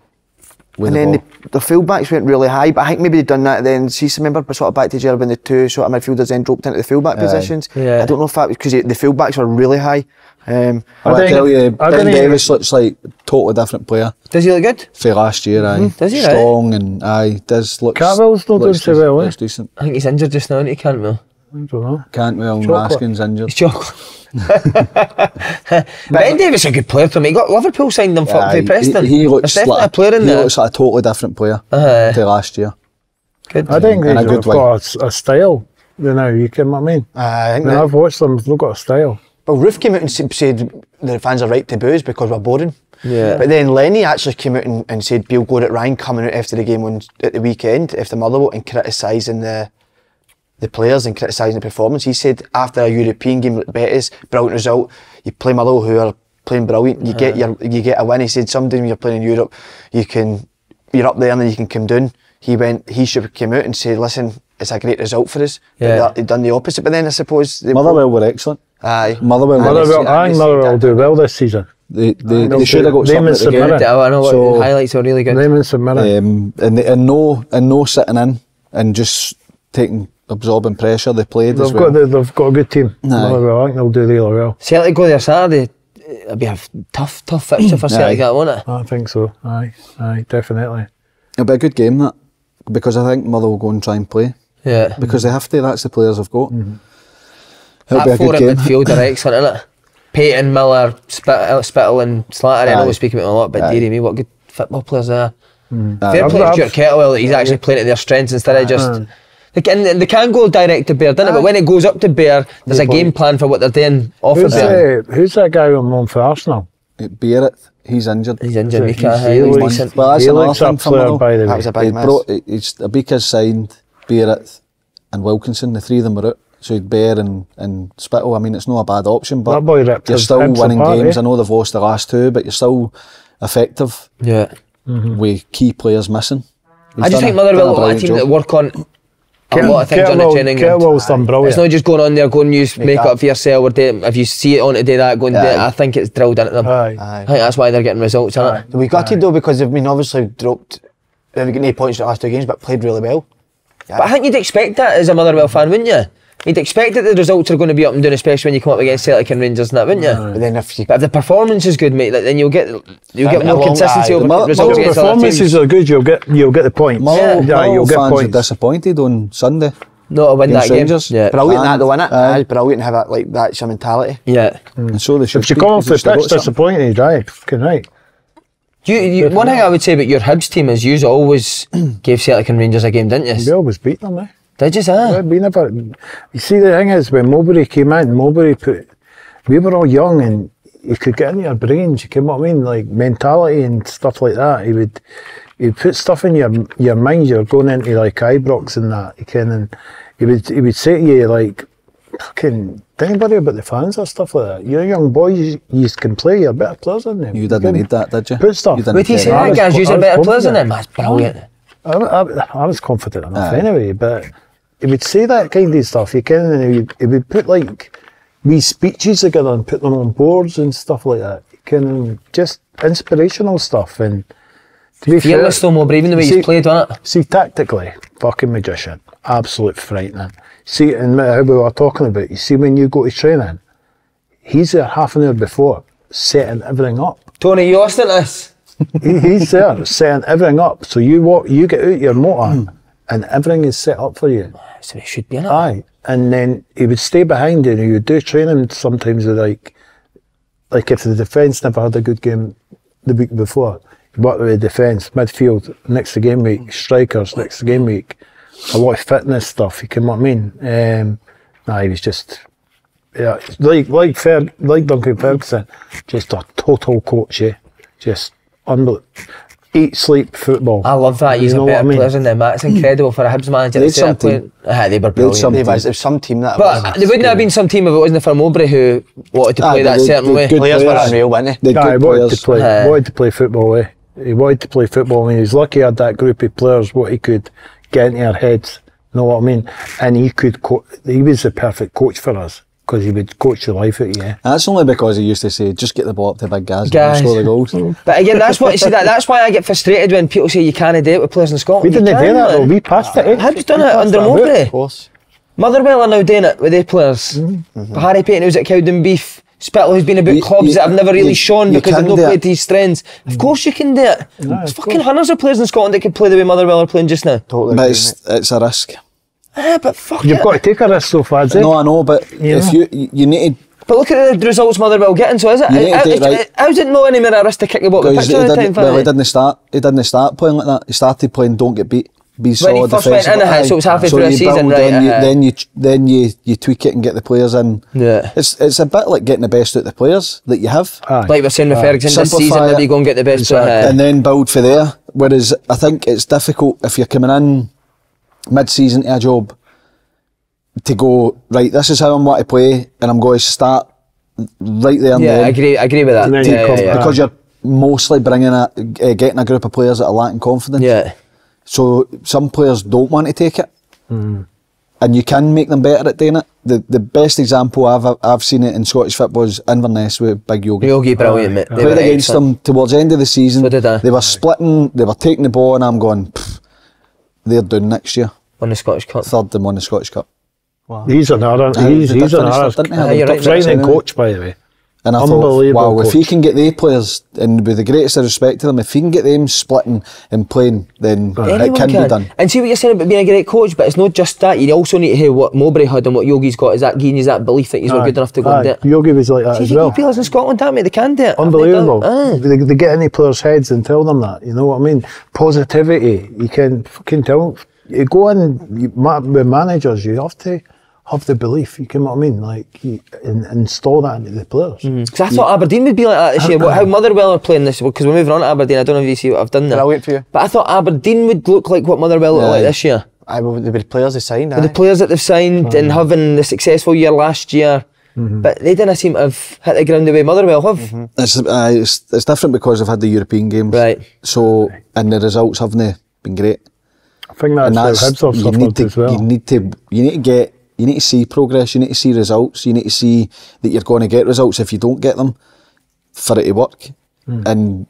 And the then the, the fullbacks went really high, but I think maybe they'd done that then, see, remember, sort of back to Gerald when the two sort of midfielders then dropped into the fullback yeah. positions. Yeah. I don't know if that was because the fullbacks were really high. Um, I, I tell you, Ben Davis looks like a totally different player. Does he look good? For last year, mm-hmm. aye. Does he? Strong right? and aye, does look. Carville's not doing so well, eh? Decent. I think he's injured just now, isn't he? Cantwell. I don't know. Cantwell and Raskin's injured. He's chocolate. Ben Davis is a good player to me. He got Liverpool signed him yeah, for Preston. He, he looks There's like a, player in he there. looks like a totally different player uh-huh. to last year. Good. I think they've got a, a style. You know, you get what I mean. Uh, I think when I've watched them. They've got a style. Well, Roof came out and said the fans are right to boo us because we're boring. Yeah. But then Lenny actually came out and, and said Beale got it Ryan coming out after the game on, at the weekend after Motherwell and criticising the the players and criticising the performance. He said after a European game like Betis, brilliant result, you play Malo who are playing brilliant, you uh, get your, you get a win. He said someday when you're playing in Europe, you can, you're up there and then you can come down. He went, he should have came out and said, listen, it's a great result for us. Yeah. They've done the opposite, but then I suppose they Motherwell were excellent. Aye, Motherwell. Motherwell, I think Motherwell will do well this season. They, they, they should have got them something at the game. I know what so, the highlights are really good. Them and Submira. Um, and, they, and, no, and no sitting in and just taking, absorbing pressure, they played they've as well. Got the, they've got a good team. Motherwell, I think they'll do really well. Celtic go there Saturday, it'll be a tough, tough fixture for Celtic, won't it? I think so, aye, aye, definitely. It'll be a good game, that, because I think Motherwell will go and try and play. Yeah. Because they have to, that's the players they've got. Mm-hmm. It'll be a good game. That four in midfield are excellent, isn't it? Peyton, Miller, Spittle, Spittle and Slatter. I know we speak about them a lot, but dearie me, what good football players are. Mm. Fair play to Stuart Kettlewell that he's actually playing at their strengths instead of just... And they can go direct to Bear, don't it? But when it goes up to Bear, there's a game plan for what they're doing off of Bear. Who's that guy on loan for Arsenal? Bearrett. He's injured. He's injured. He's decent. Well, that's another thing for Miller. That was a big mess. Abika signed Bearrett and Wilkinson, the three of them were out. So you'd Bear and, and Spittle, I mean it's not a bad option, but you're still winning apart, games, eh? I know they've lost the last two, but you're still effective yeah. mm-hmm. with key players missing. He's I just think Motherwell are a team job. that work on a Kettle, lot of things Kettle, on the training ground. It's not just going on there, going use make up for yourself, or do, if you see it on today that, going do it, I think it's drilled into them. Aye. Aye. I think that's why they're getting results, isn't it? We gutted though, because they've been obviously dropped, they've got no points in the last two games, but played really well. Yeah. But I think you'd expect that as a Motherwell fan, wouldn't you? You'd expect that the results are going to be up and down, especially when you come up against Celtic and Rangers and that, wouldn't you? But then if, you but if the performance is good, mate, like, then you'll get you'll get more consistency over the results. If the performances are good, you'll get you'll get the points. Yeah, yeah you'll get points. Fans are disappointed on Sunday. Not to win that game. Yeah, brilliant that to win it. Aye, brilliant to have that like that's your mentality. Yeah. Mm. And so they should. If you come off the pitch disappointed, aye, fucking right. You, you, one thing I would say about your Hibs team is you always gave Celtic and Rangers a game, didn't you? We always beat them, eh? Did you say? We never, you see the thing is when Mowbray came in, Mowbray put, we were all young and you could get into your brains, you know what I mean, like mentality and stuff like that, he would, he'd put stuff in your your mind, you're going into like Ibrox and that, you can, and he would, he would say to you like, fucking, don't worry about the fans or stuff like that, you're young boys, you can play, you're better players than them. You didn't you need that, did you? Put stuff. What do you say that guy's using better players than them? That's brilliant. I, I, I was confident enough Aye. anyway, but he would say that kind of stuff, you can, and he would, he would put like wee speeches together and put them on boards and stuff like that. You can, just inspirational stuff. And to be fearless fair, though, Mowbray, even the way see, he's played, wasn't it? See, tactically, fucking magician, absolute frightening. See, and how we were talking about, you see, when you go to training, he's there half an hour before, setting everything up. Tony, you lost at this. he, he's there, setting everything up. So you walk, you get out your motor, mm. and everything is set up for you. So it should be, innit? Aye. And then he would stay behind you and he would do training sometimes with like, like if the defence never had a good game the week before, he worked with the defence, midfield, next to game week, strikers, next to game week, a lot of fitness stuff, you know what I mean? Um, nah, he was just, yeah, like, like, Fer, like Duncan Ferguson, just a total coach, eh? Just unbelievable. Eat, sleep, football. I love that. He's a better I mean? player than them. That's incredible for a Hibs manager. They'd some team. Ah, they were brilliant. Some team. Was, there was some team that but was. They wouldn't have been some team if it wasn't for Mowbray who wanted to play ah, that they, certain they, way. Good players were unreal, weren't they? They nah, wanted to play. Uh, wanted to play football. Eh? He wanted to play football, and he was lucky he had that group of players. What he could get into our heads. You know what I mean? And he could. Co he was the perfect coach for us. Because he would coach the life out of you. Yeah. That's only because he used to say, just get the ball up to big guys, guys. and score the goals. But again, that's what see, that, that's why I get frustrated when people say you can't do it with players in Scotland. We didn't do that though, we passed it. Hibs done it under Mowbray. Of course. Motherwell are now doing it with their players. Mm-hmm. Harry Payton who's at Cowdenbeath, Spittle who's been about you, clubs you, that have never really you, shone you because they've not played to his strengths. Of course you can do it. No, There's fucking course. hundreds of players in Scotland that could play the way Motherwell are playing just now. Totally but it's, it's a risk. Ah, but fuck You've it. got to take a risk so far, Zig. No, I know, but yeah. if you, you you need to... But look at the results Motherwell getting, so is it? How's it, right. it not any more a risk to kick the ball? Because he didn't, well, he didn't start, he didn't start playing like that. He started playing don't get beat, be solid defensive. When he first went in, so it was halfway so through the season, right? Then, you, then, you, then you, you tweak it and get the players in. Yeah. It's, it's a bit like getting the best out of the players that you have. Aye. Like we're saying with Ferguson, Simplify this season, maybe go and get the best out of it. And then build for there. Whereas I think it's difficult if you're coming in mid-season to a job to go, right, this is how I'm want to play, and I'm going to start right there and yeah, then. I agree, I agree with that. Yeah, yeah, yeah. Because you're mostly bringing a, uh, getting a group of players that are lacking confidence. Yeah. So some players don't want to take it, mm. and you can make them better at doing it. The the best example I've I've seen it in Scottish football is Inverness with Big Yogi. Yogi, brilliant, mate. Played against them towards the end of the season. So did I. They were splitting, they were taking the ball, and I'm going, they're doing next year. On the Scottish Cup. Third them on the Scottish Cup. Wow. He's an Irish. He's, he's an Irish. Brilliant coach, by the way. And I thought, wow, coach. If he can get the players, and with the greatest of respect to them, if he can get them splitting and playing, then right. it can, can be done. And see what you're saying about being a great coach, but it's not just that. You also need to hear what Mowbray had and what Yogi's got. Is that giving you that belief that he's aye, not good enough to go aye. and do it? Yogi was like that see, as well. Players in Scotland, that mate, they can do it. Unbelievable. They, they get in the players' heads and tell them that. You know what I mean? Positivity. You can fucking tell. You go in you, with managers. You have to. Have the belief, you know what I mean, like, and install that into the players. Because mm. I thought yeah. Aberdeen would be like that this year. How Motherwell are playing this, because we're moving on to Aberdeen, I don't know if you see what I've done there. I'll wait for you. But I thought Aberdeen would look like what Motherwell look yeah. like this year. I would well, the players they signed. With the players that they've signed oh, and yeah. having the successful year last year, mm-hmm. but they didn't seem to have hit the ground the way Motherwell have. Mm-hmm. It's, uh, it's it's different because they've had the European games, right? So right. and the results haven't been great. I think that's, that's the you need to, as well. You need to you need to get. You need to see progress, you need to see results, you need to see that you're going to get results if you don't get them for it to work. Mm. And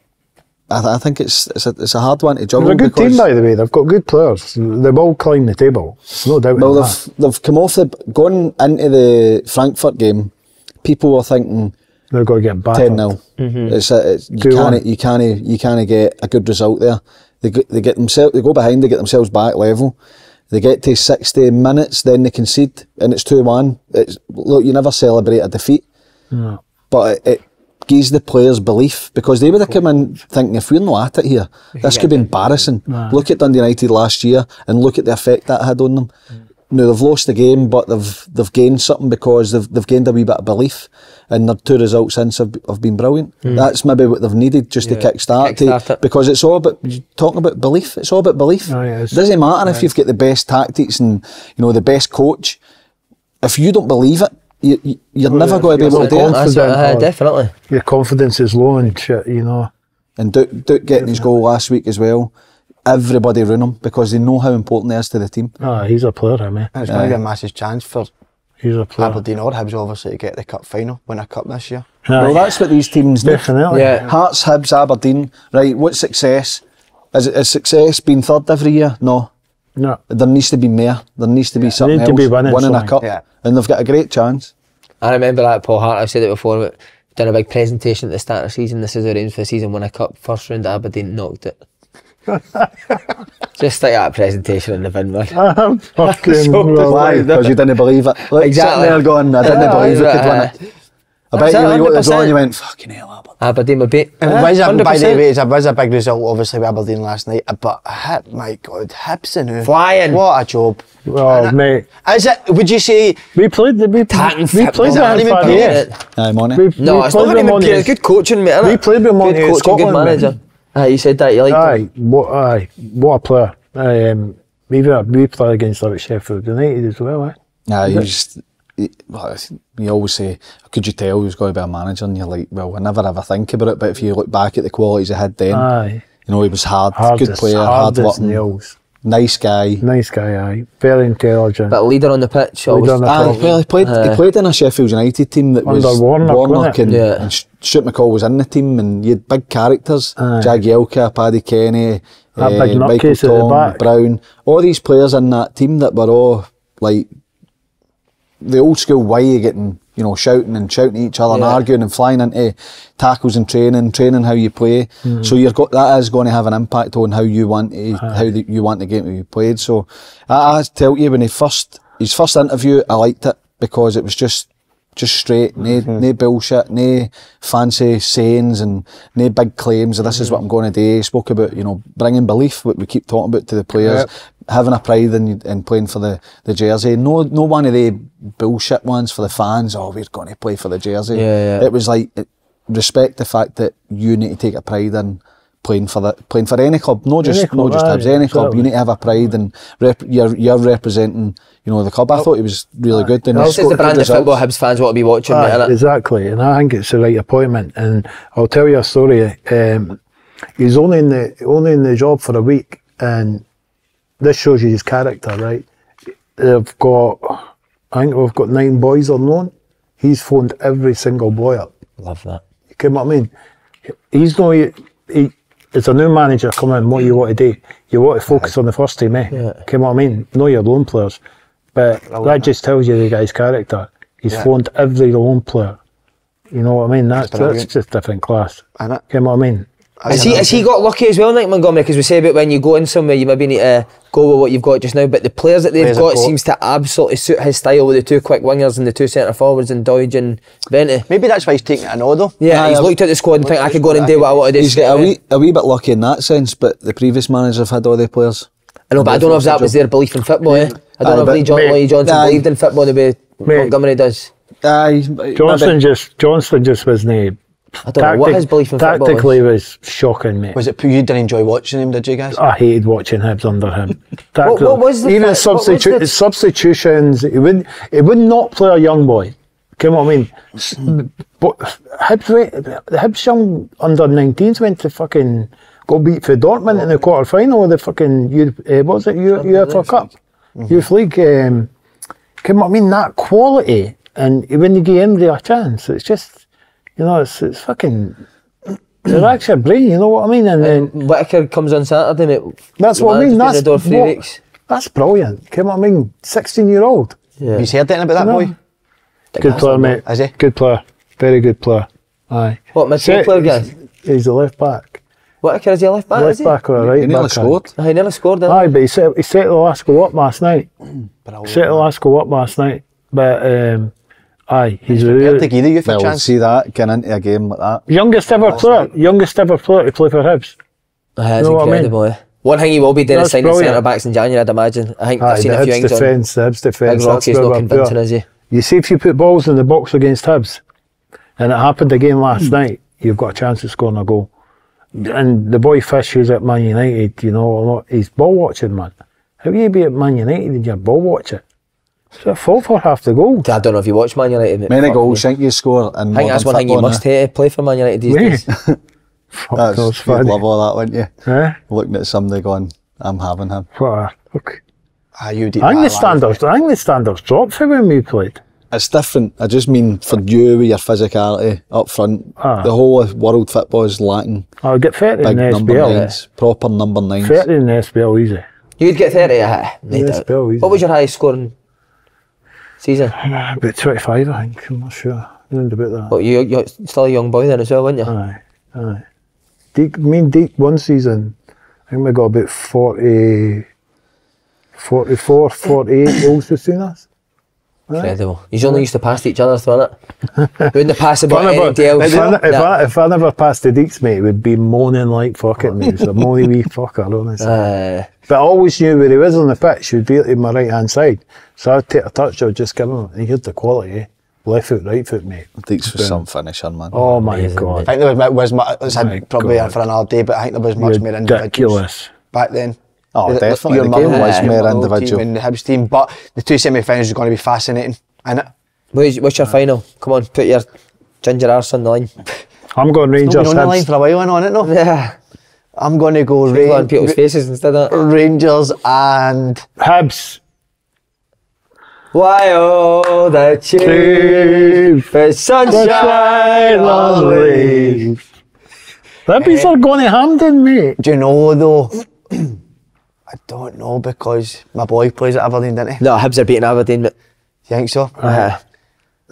I, th I think it's it's a, it's a hard one to juggle. They're a good team, by the way, they've got good players. They will climb the table, no doubt. Well, they've, that. they've come off the. Going into the Frankfurt game, people were thinking they're going to get battered. ten nil. Mm-hmm. it's a, it's, you, can't, you, can't, you can't get a good result there. They, they, get themselves, they go behind, they get themselves back level. They get to sixty minutes, then they concede, and it's two one. It's, look, you never celebrate a defeat, no. but it, it gives the players belief, because they would have come in thinking, if we're not at it here, this could be embarrassing. No. Look at Dundee United last year, and look at the effect that had on them. Mm. Now, they've lost the game, but they've they've gained something, because they've, they've gained a wee bit of belief, and their two results since have, have been brilliant. Mm. That's maybe what they've needed, just yeah. to kickstart kick it, because it's all about, talking about belief, it's all about belief. Oh, yeah, it doesn't matter right. if you've got the best tactics and you know the best coach, if you don't believe it, you, you, you're oh, never yeah. going to be able to do it. Uh, definitely. Your confidence is low and shit, you know. And Duke, Duke getting yeah. his goal last week as well. Everybody ruin him because they know how important he is to the team. Ah, oh, he's a player, I mean. It's going to be a massive chance for he's a player. Aberdeen or Hibs, obviously, to get the cup final, win a cup this year. Aye. Well, that's what these teams need. Definitely. Yeah. Hearts, Hibs, Aberdeen, right, what's success? Is, is success being third every year? No. No. There needs to be more. There needs to be yeah, something else. They need to be winning, winning a cup. Yeah. And they've got a great chance. I remember that, Paul Hart, I've said it before, but done a big presentation at the start of the season, this is our aim for the season, win a cup, first round at Aberdeen, knocked it. Just like that presentation in the bin, man. I'm fucking why? Because you didn't believe it. Look, exactly. They're going, I didn't yeah, believe we could win it. I bet you looked at the goal and you went, fucking hell, Aberdeen. Aberdeen were beat. It was a, by the way, it was a big result, obviously, with Aberdeen last night. But my God, Hibson, who? Flying. What a job. Well, and mate. Is it, would you say. We played the. We played the. Aye, money. No, it's not even pure. Good coaching, mate. We played with Monty. Good coaching, good manager. Aye, you said that, you liked aye, him. What, aye, what a player. Aye, um, we, were, we played against like Sheffield United as well, eh? Aye, you, just, you, well, you always say, could you tell who's going to be a manager? And you're like, well, I never ever think about it, but if you look back at the qualities he had then, aye. You know, he was hard, hardest, good player, hard working, nice guy. Nice guy, aye, very intelligent. But leader on the pitch. Always. On the aye, well, he played, uh, he played in a Sheffield United team that was Warnock, Warnock and, yeah. and Stuart McCall was in the team, and you had big characters. Jagielka, Paddy Kenny, uh, big Michael Tom, Brown, all these players in that team that were all like the old school way of getting, you know, shouting and shouting at each other yeah. and arguing and flying into tackles and training, training how you play. Mm. So you've got, that is going to have an impact on how you want to, aye. how the, you want the game to be played. So I, I tell you, when he first, his first interview, I liked it because it was just, just straight, no mm-hmm. bullshit, no fancy sayings and no big claims of this mm-hmm. is what I'm going to do. He spoke about, you know, bringing belief, what we keep talking about, to the players, yep. having a pride in, in playing for the, the jersey. No no one of the bullshit ones for the fans, oh, we're going to play for the jersey. Yeah, yeah. It was like, it, respect the fact that you need to take a pride in playing for that, playing for any club, not just club, not just Hibs, any club. Exactly. You need to have a pride, and rep, you're you're representing, you know, the club. I oh, thought he was really good. Then this is the brand of football Hibs fans want to be watching. Aye, mate, exactly, and I think it's the right appointment. And I'll tell you a story. Um, he's only in the only in the job for a week, and this shows you his character, right? They've got, I think we've got nine boys on loan. He's phoned every single boy up. Love that. You get what I mean? He's no, he, he, it's a new manager coming in, what you want to do? You want to focus on the first team, eh? Yeah. Get what I mean? Know your loan players. But that just tells you the guy's character. He's yeah. phoned every loan player. You know what I mean? That's, that's just different class. And get what I mean? Has he, has he got lucky as well, Nick Montgomery? Because we say about when you go in somewhere, you maybe need to go with what you've got just now, but the players that they've players got, got seems to absolutely suit his style with the two quick wingers and the two centre forwards and Doidge and Venti. Maybe that's why he's taking it an order. Yeah, yeah, he's looked at the squad and think I could go in and do what I want to do. He's got a wee, a wee bit lucky in that sense, but the previous managers have had all their players. I know, but I don't know if that was their belief in football, yeah. eh? I don't Aye, know if Lee John, mate, Johnson Aye. believed in football the way mate. Montgomery does. Aye, Johnson just, Johnson just wasn't. I don't Tactic, know what his belief in football was. Tactically was shocking, mate. Was it you didn't enjoy watching him, did you guys? I hated watching Hibs under him. what, what was the Even his substitu the... substitutions, he wouldn't, he would not play a young boy. You know what I mean? Mm. But Hibs, the Hibs young under nineteens went to fucking go beat for Dortmund oh. in the quarter final of the fucking uh, what was it UEFA Cup, mm -hmm. Youth League. Um, you know what I mean? That quality, and when you give anybody a chance, it's just. You know, it's it's fucking. They're actually brain. You know what I mean? And then Whitaker comes on Saturday, mate. That's what I mean. That's door three what, weeks. That's brilliant. Come on, I mean, sixteen year old. Yeah. Have you heard anything about that boy? Good player, mate. Is he? Good player. Very good player. Aye. What midfield player, guys? He's a left back. Whitaker is he a left back? Left back or right back? He nearly scored. He nearly scored. Aye, but he set he set the last goal up last night. Set the last goal up last night, but. um Aye, he's really. I'll take either you for a chance. See that getting into a game like that. Youngest ever player, youngest ever player to play for Hibs. That's incredible. I mean? One thing he will be doing is signing centre backs in January, I'd imagine. I think Aye, I've seen a few things on. The Hibs defence, the Hibs defence. Rocky's not convincing, is he? You see, if you put balls in the box against Hibs, and it happened again last night, you've got a chance of scoring a goal. And the boy Fish, who's at Man United, you know, he's ball watching, man. How can you be at Man United and you're ball watching? So I fought for half the goal. I don't know if you watch Man United, mate. Many goals think you score. And I think that's one thing you must hate to play for Man United these days. Fuck, that's you'd love all that, wouldn't you? Eh? Looking at somebody going, I'm having him. What a fuck. Ah, you did. I think the standards, I think the standards dropped for when we played. It's different. I just mean for you with your physicality up front. Ah. The whole world football is lacking. I'll get thirty in the S B L. Proper number nines. thirty in the S B L, easy. You'd get thirty at it. What was your highest scoring? Season? Nah, about twenty-five, I think. I'm not sure. Around about that. But you, you're still a young boy then as well, weren't you? Aye, aye. Deek, me and Deek one season, I think we got about forty, forty-four, forty-eight goals between us. Incredible. Right? You only used to pass to each other, wasn't it? Wouldn't have passed about anybody else. If, no. if, I, if I never passed to Deeks, mate, it would be moaning like fucking me. It was a moany wee fucker, honestly. Uh, but I always knew where he was on the pitch, he would be at my right hand side. So I'd take a touch, I would just give him, and he had the quality, eh? Left foot, right foot, mate. Deeks was some finisher, man. Oh my Amazing, God. I think there was, was my probably God. for another day, but I think there was much You're more individuals back then. Oh, the, definitely. Your mum was yeah, more individual. In the Hibs team, but the two semi-finals are going to be fascinating, isn't it? What's, what's your final? Come on, put your ginger arse on the line. I'm going Rangers. It's not been on the line for a while, I know, isn't it? No? Yeah. I'm going to go Rangers. on people's faces instead of that. Rangers and Hibs. Why oh the chief is sunshine on leaf. The Hibs are going to Hampden, mate. Do you know though? I don't know because my boy plays at Aberdeen, didn't he? No, Hibs are beating Aberdeen, but... You think so? Uh,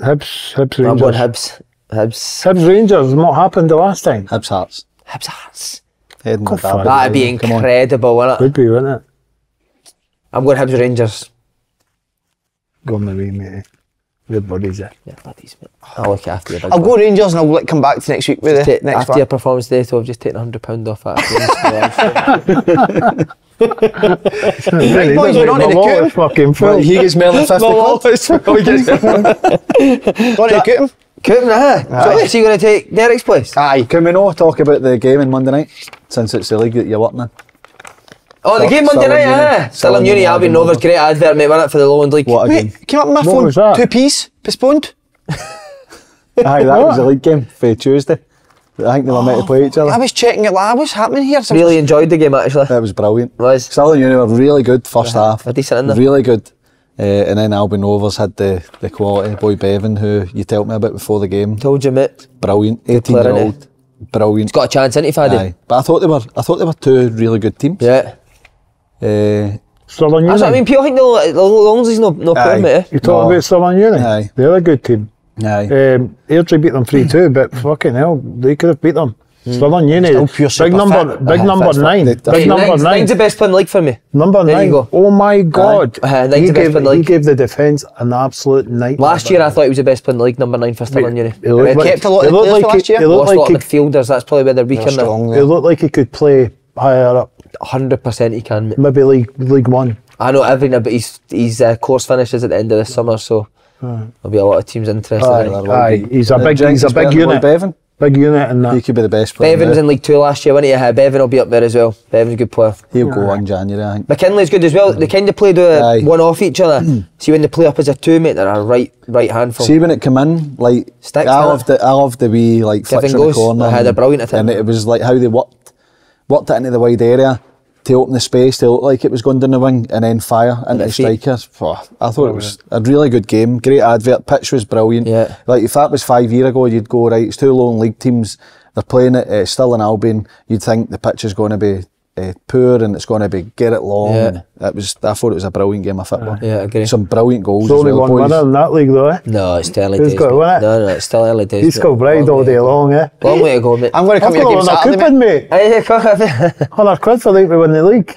Hibs, Hibs Rangers. I'm going Hibs. Hibs. Hibs Rangers, what happened the last time? Hibs Hearts. Hibs Hearts. That would be incredible, wouldn't it? Would be, wouldn't it? I'm going Hibs Rangers. Go on the way, mate. Your buddies eh? Yeah, buddies, mate. I'll look after you. I'll go Rangers and I'll come back to next week with it. After your performance day, so I've just taken one hundred pounds off that. Right, boys, we're on in the fucking well, he gets more than fifty quid. Go on to Cooten. Cooten, eh? So, is he going to take Derek's place? Aye. Can we not talk about the game on Monday night? since it's the league that you're working in. Oh, the game Monday night, eh? Still in uni, Albion Rovers, great advert, mate, win it for the Lowland League. What a game. Wait, came up on my phone, two piece, postponed. Aye, that was the league game for Tuesday. I think they were oh, meant to play each other. I was checking it, like, what's happening here? Something really enjoyed the game, actually. That was brilliant. Was. Still in uni were really good first yeah, half. They're decent in there. Really good. Uh, and then Albion Rovers had the, the quality boy Bevan, who you told me about before the game. Told you, mate. Brilliant. eighteen year old. Brilliant. He's got a chance, isn't he, Faddy? Aye. But I thought they were, I thought they were two really good teams. Yeah. Uh, Stirling Uni. I mean, people think Longsley's no no problem, mate. You talking no. about Stirling Uni? Aye. They're a good team. Aye. Um, Airdrie beat them three two, but fucking hell, they could have beat them. Mm. Stirling Uni. Big number, fit. big uh, number nine. Big right, number nine's, nine. Nine's the best player in the league for me. Number there nine. Go. Oh my God. Uh, nine's he the best gave, player in the league. He gave the defence an absolute nightmare. Last year I thought he was the best player in the league, number nine for Stirling Uni. He looked like kept a lot of players last year. He lost a lot of midfielders. That's probably where they're weak in there. He looked like he could play higher up. one hundred percent he can, mate. Maybe League League One. I know everything, but his his uh, course finishes at the end of the summer, so uh, there'll be a lot of teams interested. Aye, in aye. He's a big, he's a big unit. Bevan, big unit, and that he could be the best player. Bevan's in League Two last year, wasn't he? Bevan will be up there as well. Bevan's a good player. He'll yeah. go in January, I think. McKinley's good as well. They kind of play the one off each other. See when they play up as a two, mate, they're a right right handful. See when it come in, like Sticks, I love the I love the wee like flick in the corner. They had a brilliant attack, and it was like how they worked. Worked it into the wide area to open the space to look like it was going down the wing and then fire into the strikers. Oh, I thought it was a really good game. Great advert. Pitch was brilliant. Yeah. Like if that was five years ago, you'd go, right, it's two lone league teams. They're playing it. It's still in Albion. You'd think the pitch is going to be uh, poor and it's going to be get it long. Yeah. It was. I thought it was a brilliant game of football. Yeah, I agree. Some brilliant goals. It's only one winner in that league though, eh? No, it's still early days. He's got to win it. No, no, it's still early days. He's got bride all day long, eh? Long way to go, mate. I'm going to come to your game Saturday, mate. I've got one hundred quid for the week we win the league.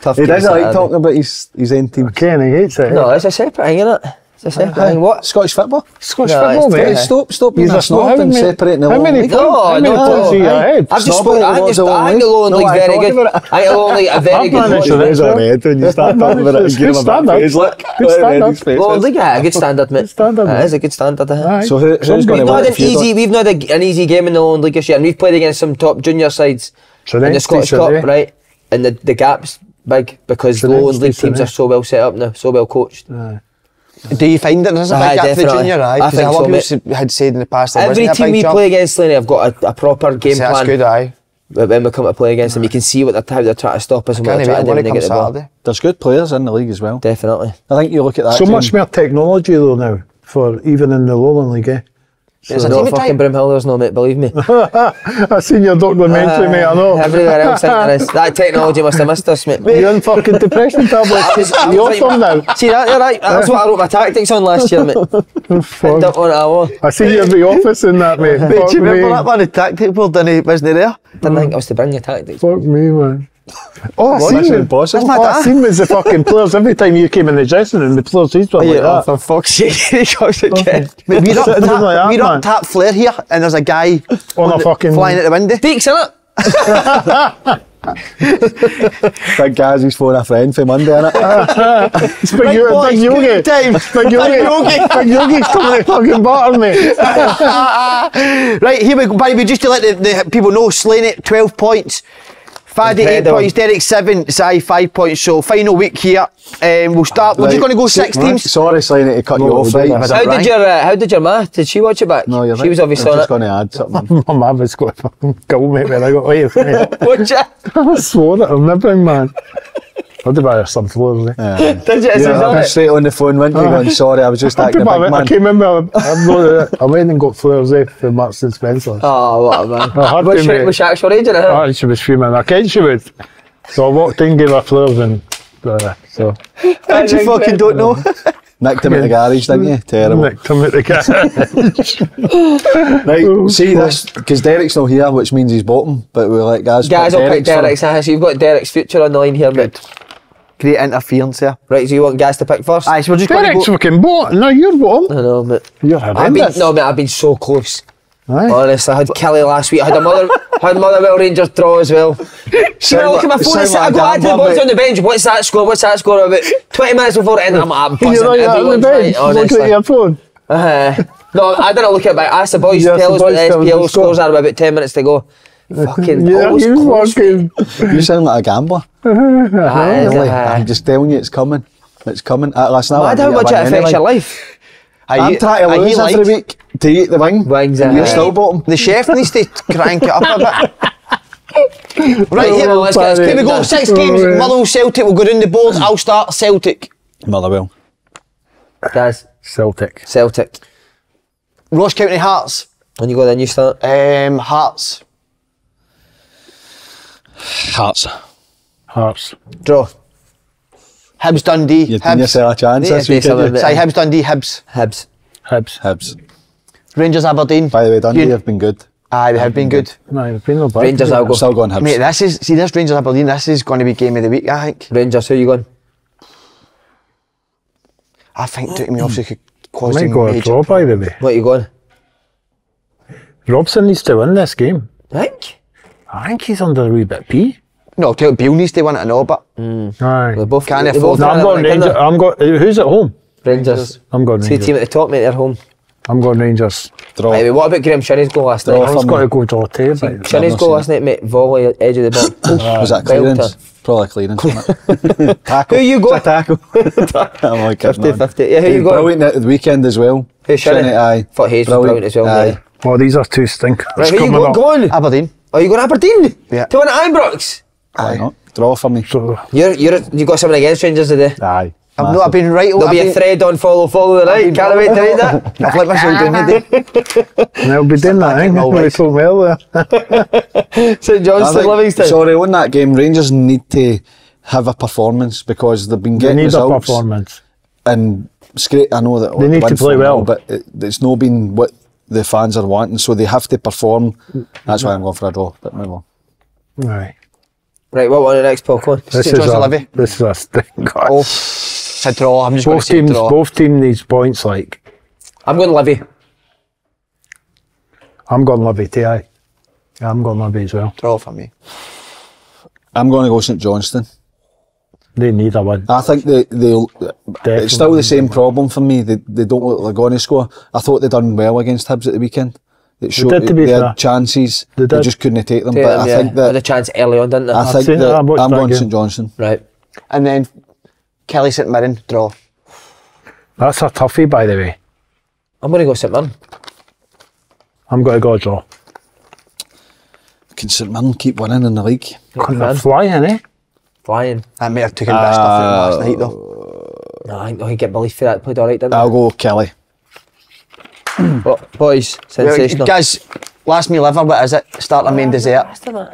Tough. He doesn't like talking about his his end team. Ken, he hates it. No, it's a separate thing, isn't it? It's a separate thing. What? Scottish football? Scottish football, mate. Stop, stop being a snob and separating the Lowland League. No, no, no. I've just spoken, I think the Lowland League's very good. I think the Lowland League's very good. I'm not sure it is on head when you start talking about it. It's good standard. It's like, good standard. Lowland League, yeah, a good standard, mate. Good standard, mate. It is a good standard, eh? So who's going to win? We've not had an easy game in the Lowland League this year, and we've played against some top junior sides in the Scottish Cup, right? And the gap's big, because the Lowland League teams are so well set up now, so well coached. Do you find that there's a big gap for the junior? Aye, I think a lot so, of people had said in the past that every team we jump. play against, Lenny, I've got a, a proper game plan. That's good, aye. When we come to play against them, you can see what they're, how they're trying to stop us and what they're trying to do when they get the ball. There's good players in the league as well. Definitely. I think you look at that. So team. much more technology though now, for even in the Lowland League, eh? So it's not fucking Broomhill, there's no, mate, believe me. I've seen your documentary, uh, mate, I know. Everywhere else in there is. That technology must have missed us, mate. Mate, you're on fucking depression tablets. You're from now. See, that, you're right. That's what I wrote my tactics on last year, mate. End up on hour. I see you in the office in that, mate. Mate, do you remember that man, the tactic board, wasn't he there? Didn't think I was to bring your tactics. Fuck me, man. All I seen was impossible. All I seen was the fucking players. Every time you came in the dressing room, the players used to be like that. For fuck's sake, he got it again. We're up, tap, like we're up tap flare here, and there's a guy on on a fucking flying at the window. Deeks in it. Big Gaz, he's phoned a friend for Monday, innit? It's Big Yogi. Big Yogi. Big Yogi's coming to fucking bottom, mate. Right, here we go. Barry, just to let the, the people know, Slaney, twelve points. Faddy eight points, Derek seven, Sai five points, so final week here. Um, we'll start, we're right. just going to go six teams. Sorry Slaney to cut no, you off right. How did, your, uh, how did your ma, did she watch it back? No, you're she right. was obviously on just going to add something. My ma was going to fucking kill me when I got away from it. Watch it. I swore at her nibbling, man. I did buy her some floors, eh? Did you? Yeah, I was straight on the phone, weren't you, going, sorry, I was just acting a big man. I came in, I, I, I went and got floors, eh, from Marks and Spencer's. Oh, what a man. I heard she, was she actual agent, eh? Oh, she was fuming. I kid she would. So I walked in, gave her floors, and... Uh, so... And you fucking don't know. Nicked him at the garage, didn't you? Terrible. Nicked him at the garage. Right, see this, because Derek's not here, which means he's bottom, but we'll let guys Guys will pick Derek's, so you've got Derek's future on the line here, mate. Great interference here. Right, so you want guys to pick first? Aye, so we're just going to go... fucking bottom. No, you're bottom. I know, mate. You're horrendous. No, mate, I've been so close. Aye. Honestly, I had Kelly last week. I had a mother, I had Motherwell Rangers draw as well. So I look at my phone and I go, I had the boys on the bench. What's that score? What's that score? About twenty minutes before it ended, I'm like, I'm buzzing. You're like on the bench? Right, look at your phone. Uh, no, I didn't look at it, but I asked the boys to tell us what the S P L scores are about ten minutes to go. Fucking yeah, you fucking. You sound like a gambler. Really, I'm just telling you, it's coming. It's coming. Uh, last night. Well, I don't watch it affects your life. Are I'm you, trying to lose every week to eat the wing. Wings and you're still bottom. The chef needs to crank it up a bit. Right, here, well, let's get us. Can we go six games? Oh, yeah. Motherwell, Celtic. We'll go down the board. I'll start Celtic. Motherwell. Does Celtic. Celtic. Ross County Hearts. When you go, then you start. Um, Hearts. Hearts. Hearts. Draw. Hibs Dundee. You've given yourself a chance. That's what you did. Say Hibs Dundee. Hibs. Hibs. Hibs. Hibs. Rangers Aberdeen. By the way, Dundee have been good. Aye, they have been good. No, they've been no bad. Rangers, I'll go. Still going Hibs. Mate, this is, see this Rangers Aberdeen, this is going to be game of the week, I think. Rangers, who are you going? I think took me off so could cause him major. I might go a draw, by the way. What are you going? Robson needs to win this game. I think? I think he's under a wee bit P. No, I'll tell you, Beale needs to win it and all, but... Mm. Aye. They're both can't afford no, I'm going Rangers. I'm going... Who's at home? Rangers. I'm going Rangers. See the team at the top, mate, they're home. I'm going Rangers. Draw. Anyway, what about Graham Shinney's goal last night? I was going to go draw too. Shinney's goal last night, mate, volley, edge of the ball. uh, was that clearance? Probably clearance, wasn't it? Tackle. Who you got? Tackle. I'm like fifty fifty. Yeah, who you got? Brilliant at the weekend as well. Who Shinney? Aye. Thought Hayes was brilliant as well. Aye. Oh, these are two stinkers. Right, who you got going? Aberdeen. Oh, you going Aberdeen? Yeah. To win at Ibrox? Why not? Draw for me. You're, you're, you got something against Rangers today? Aye. I've not been right. There'll be a thread on follow, follow the right. Can't wait to read that. I've let myself down today. They'll be doing that, ain't they? We're so well there. St John's to Livingston. Sorry, on that game, Rangers need to have a performance because they've been getting results. They need a performance. And it's great, I know that. They need to play well. But it, it's not been what the fans are wanting, so they have to perform. That's why I'm going for a draw. But move on. Right. Right, what one the next, Paul? Come on. This St John's to Livy. This is a stinker. Oh. A draw. I'm just both going to say teams, draw. Both teams needs points, like. I'm going Livy. I'm going Livy, T I. I'm going Livy as well. Draw for me. I'm going to go St Johnstone. They need a win. I think they, they'll... Definitely it's still the same problem for me. They, they don't look like they're going to score. I thought they'd done well against Hibs at the weekend. It showed they, did, to be they had chances. They, they just couldn't take them. Take but them, I yeah. think that... They had a chance early on, didn't they? I think that I'm going St Johnstone. Right. And then... Kelly St Mirren, draw. That's a toughie, by the way. I'm going to go St Mirren. I'm going to go draw. Can St Mirren keep winning in the league? They're flying, eh? Flying. That may have taken a bit of stuff from last night, though. No, I think they could get belief for that. Played alright, didn't they? I'll go Kelly. Well, boys, sensational. Guys, last meal ever, what is it? Starter, main, dessert.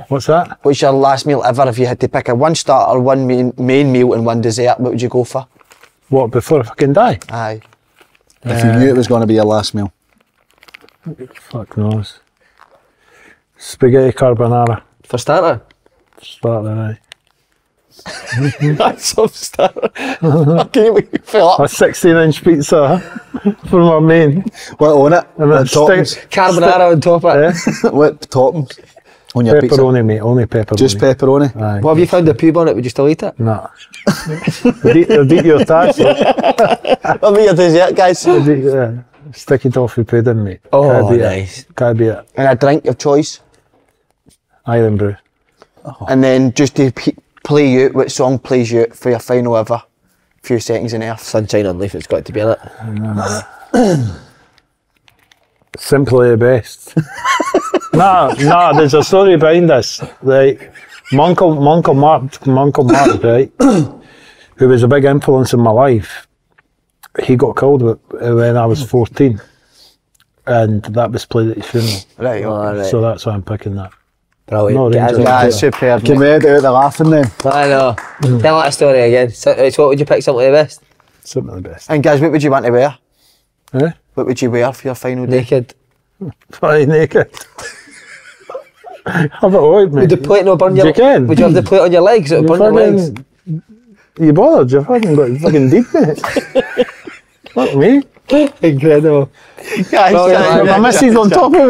What's that? What's your last meal ever if you had to pick a one starter, one main, main meal and one dessert? What would you go for? What, before I fucking die? Aye. Uh, if you knew it was going to be your last meal. Fuck knows. Spaghetti carbonara. For starter? For starter, aye. That's some starter. I can't wait to fill up. A sixteen inch pizza for my main. What on it? And and toppings. Carbonara on top of it. Yeah. What toppings? On your pepperoni, pizza? Pepperoni, mate. Only pepperoni. Just pepperoni? Aye. Well, have you found a pube on it? Would you still eat it? No. They'd eat your tash. I'll eat your dessert, guys. Eat, yeah. Sticky toffee pudding, mate. Oh, can't nice. Can't be it. And a drink of choice? Island brew. Oh. And then just to... Play you, what song plays you for your final ever? Few seconds in Earth. Sunshine on Leaf, it's got to be in it. Mm. Simply the best. nah, nah, there's a story behind this. Right. Uncle Uncle Mark, Uncle Mark, right, who was a big influence in my life, he got killed when I was fourteen. And that was played at his funeral. Right, oh, right. So that's why I'm picking that. Brilliant. No, yeah, it's superb. Can we edit out the laughing then? I know. Mm. Tell that story again. So, so what would you pick, something the best? Something the best. And guys, what would you want to wear? Eh? What would you wear for your final day? Naked. Probably naked. I've avoided, mate. Would the plate not burn your... You can. Would you have the plate on your legs? It would burn your legs. You bothered, you've fucking got fucking deep in it. Fuck me. Incredible. Yeah, well, yeah, my yeah, missus yeah, on top of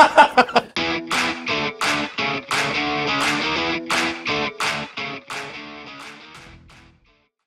me.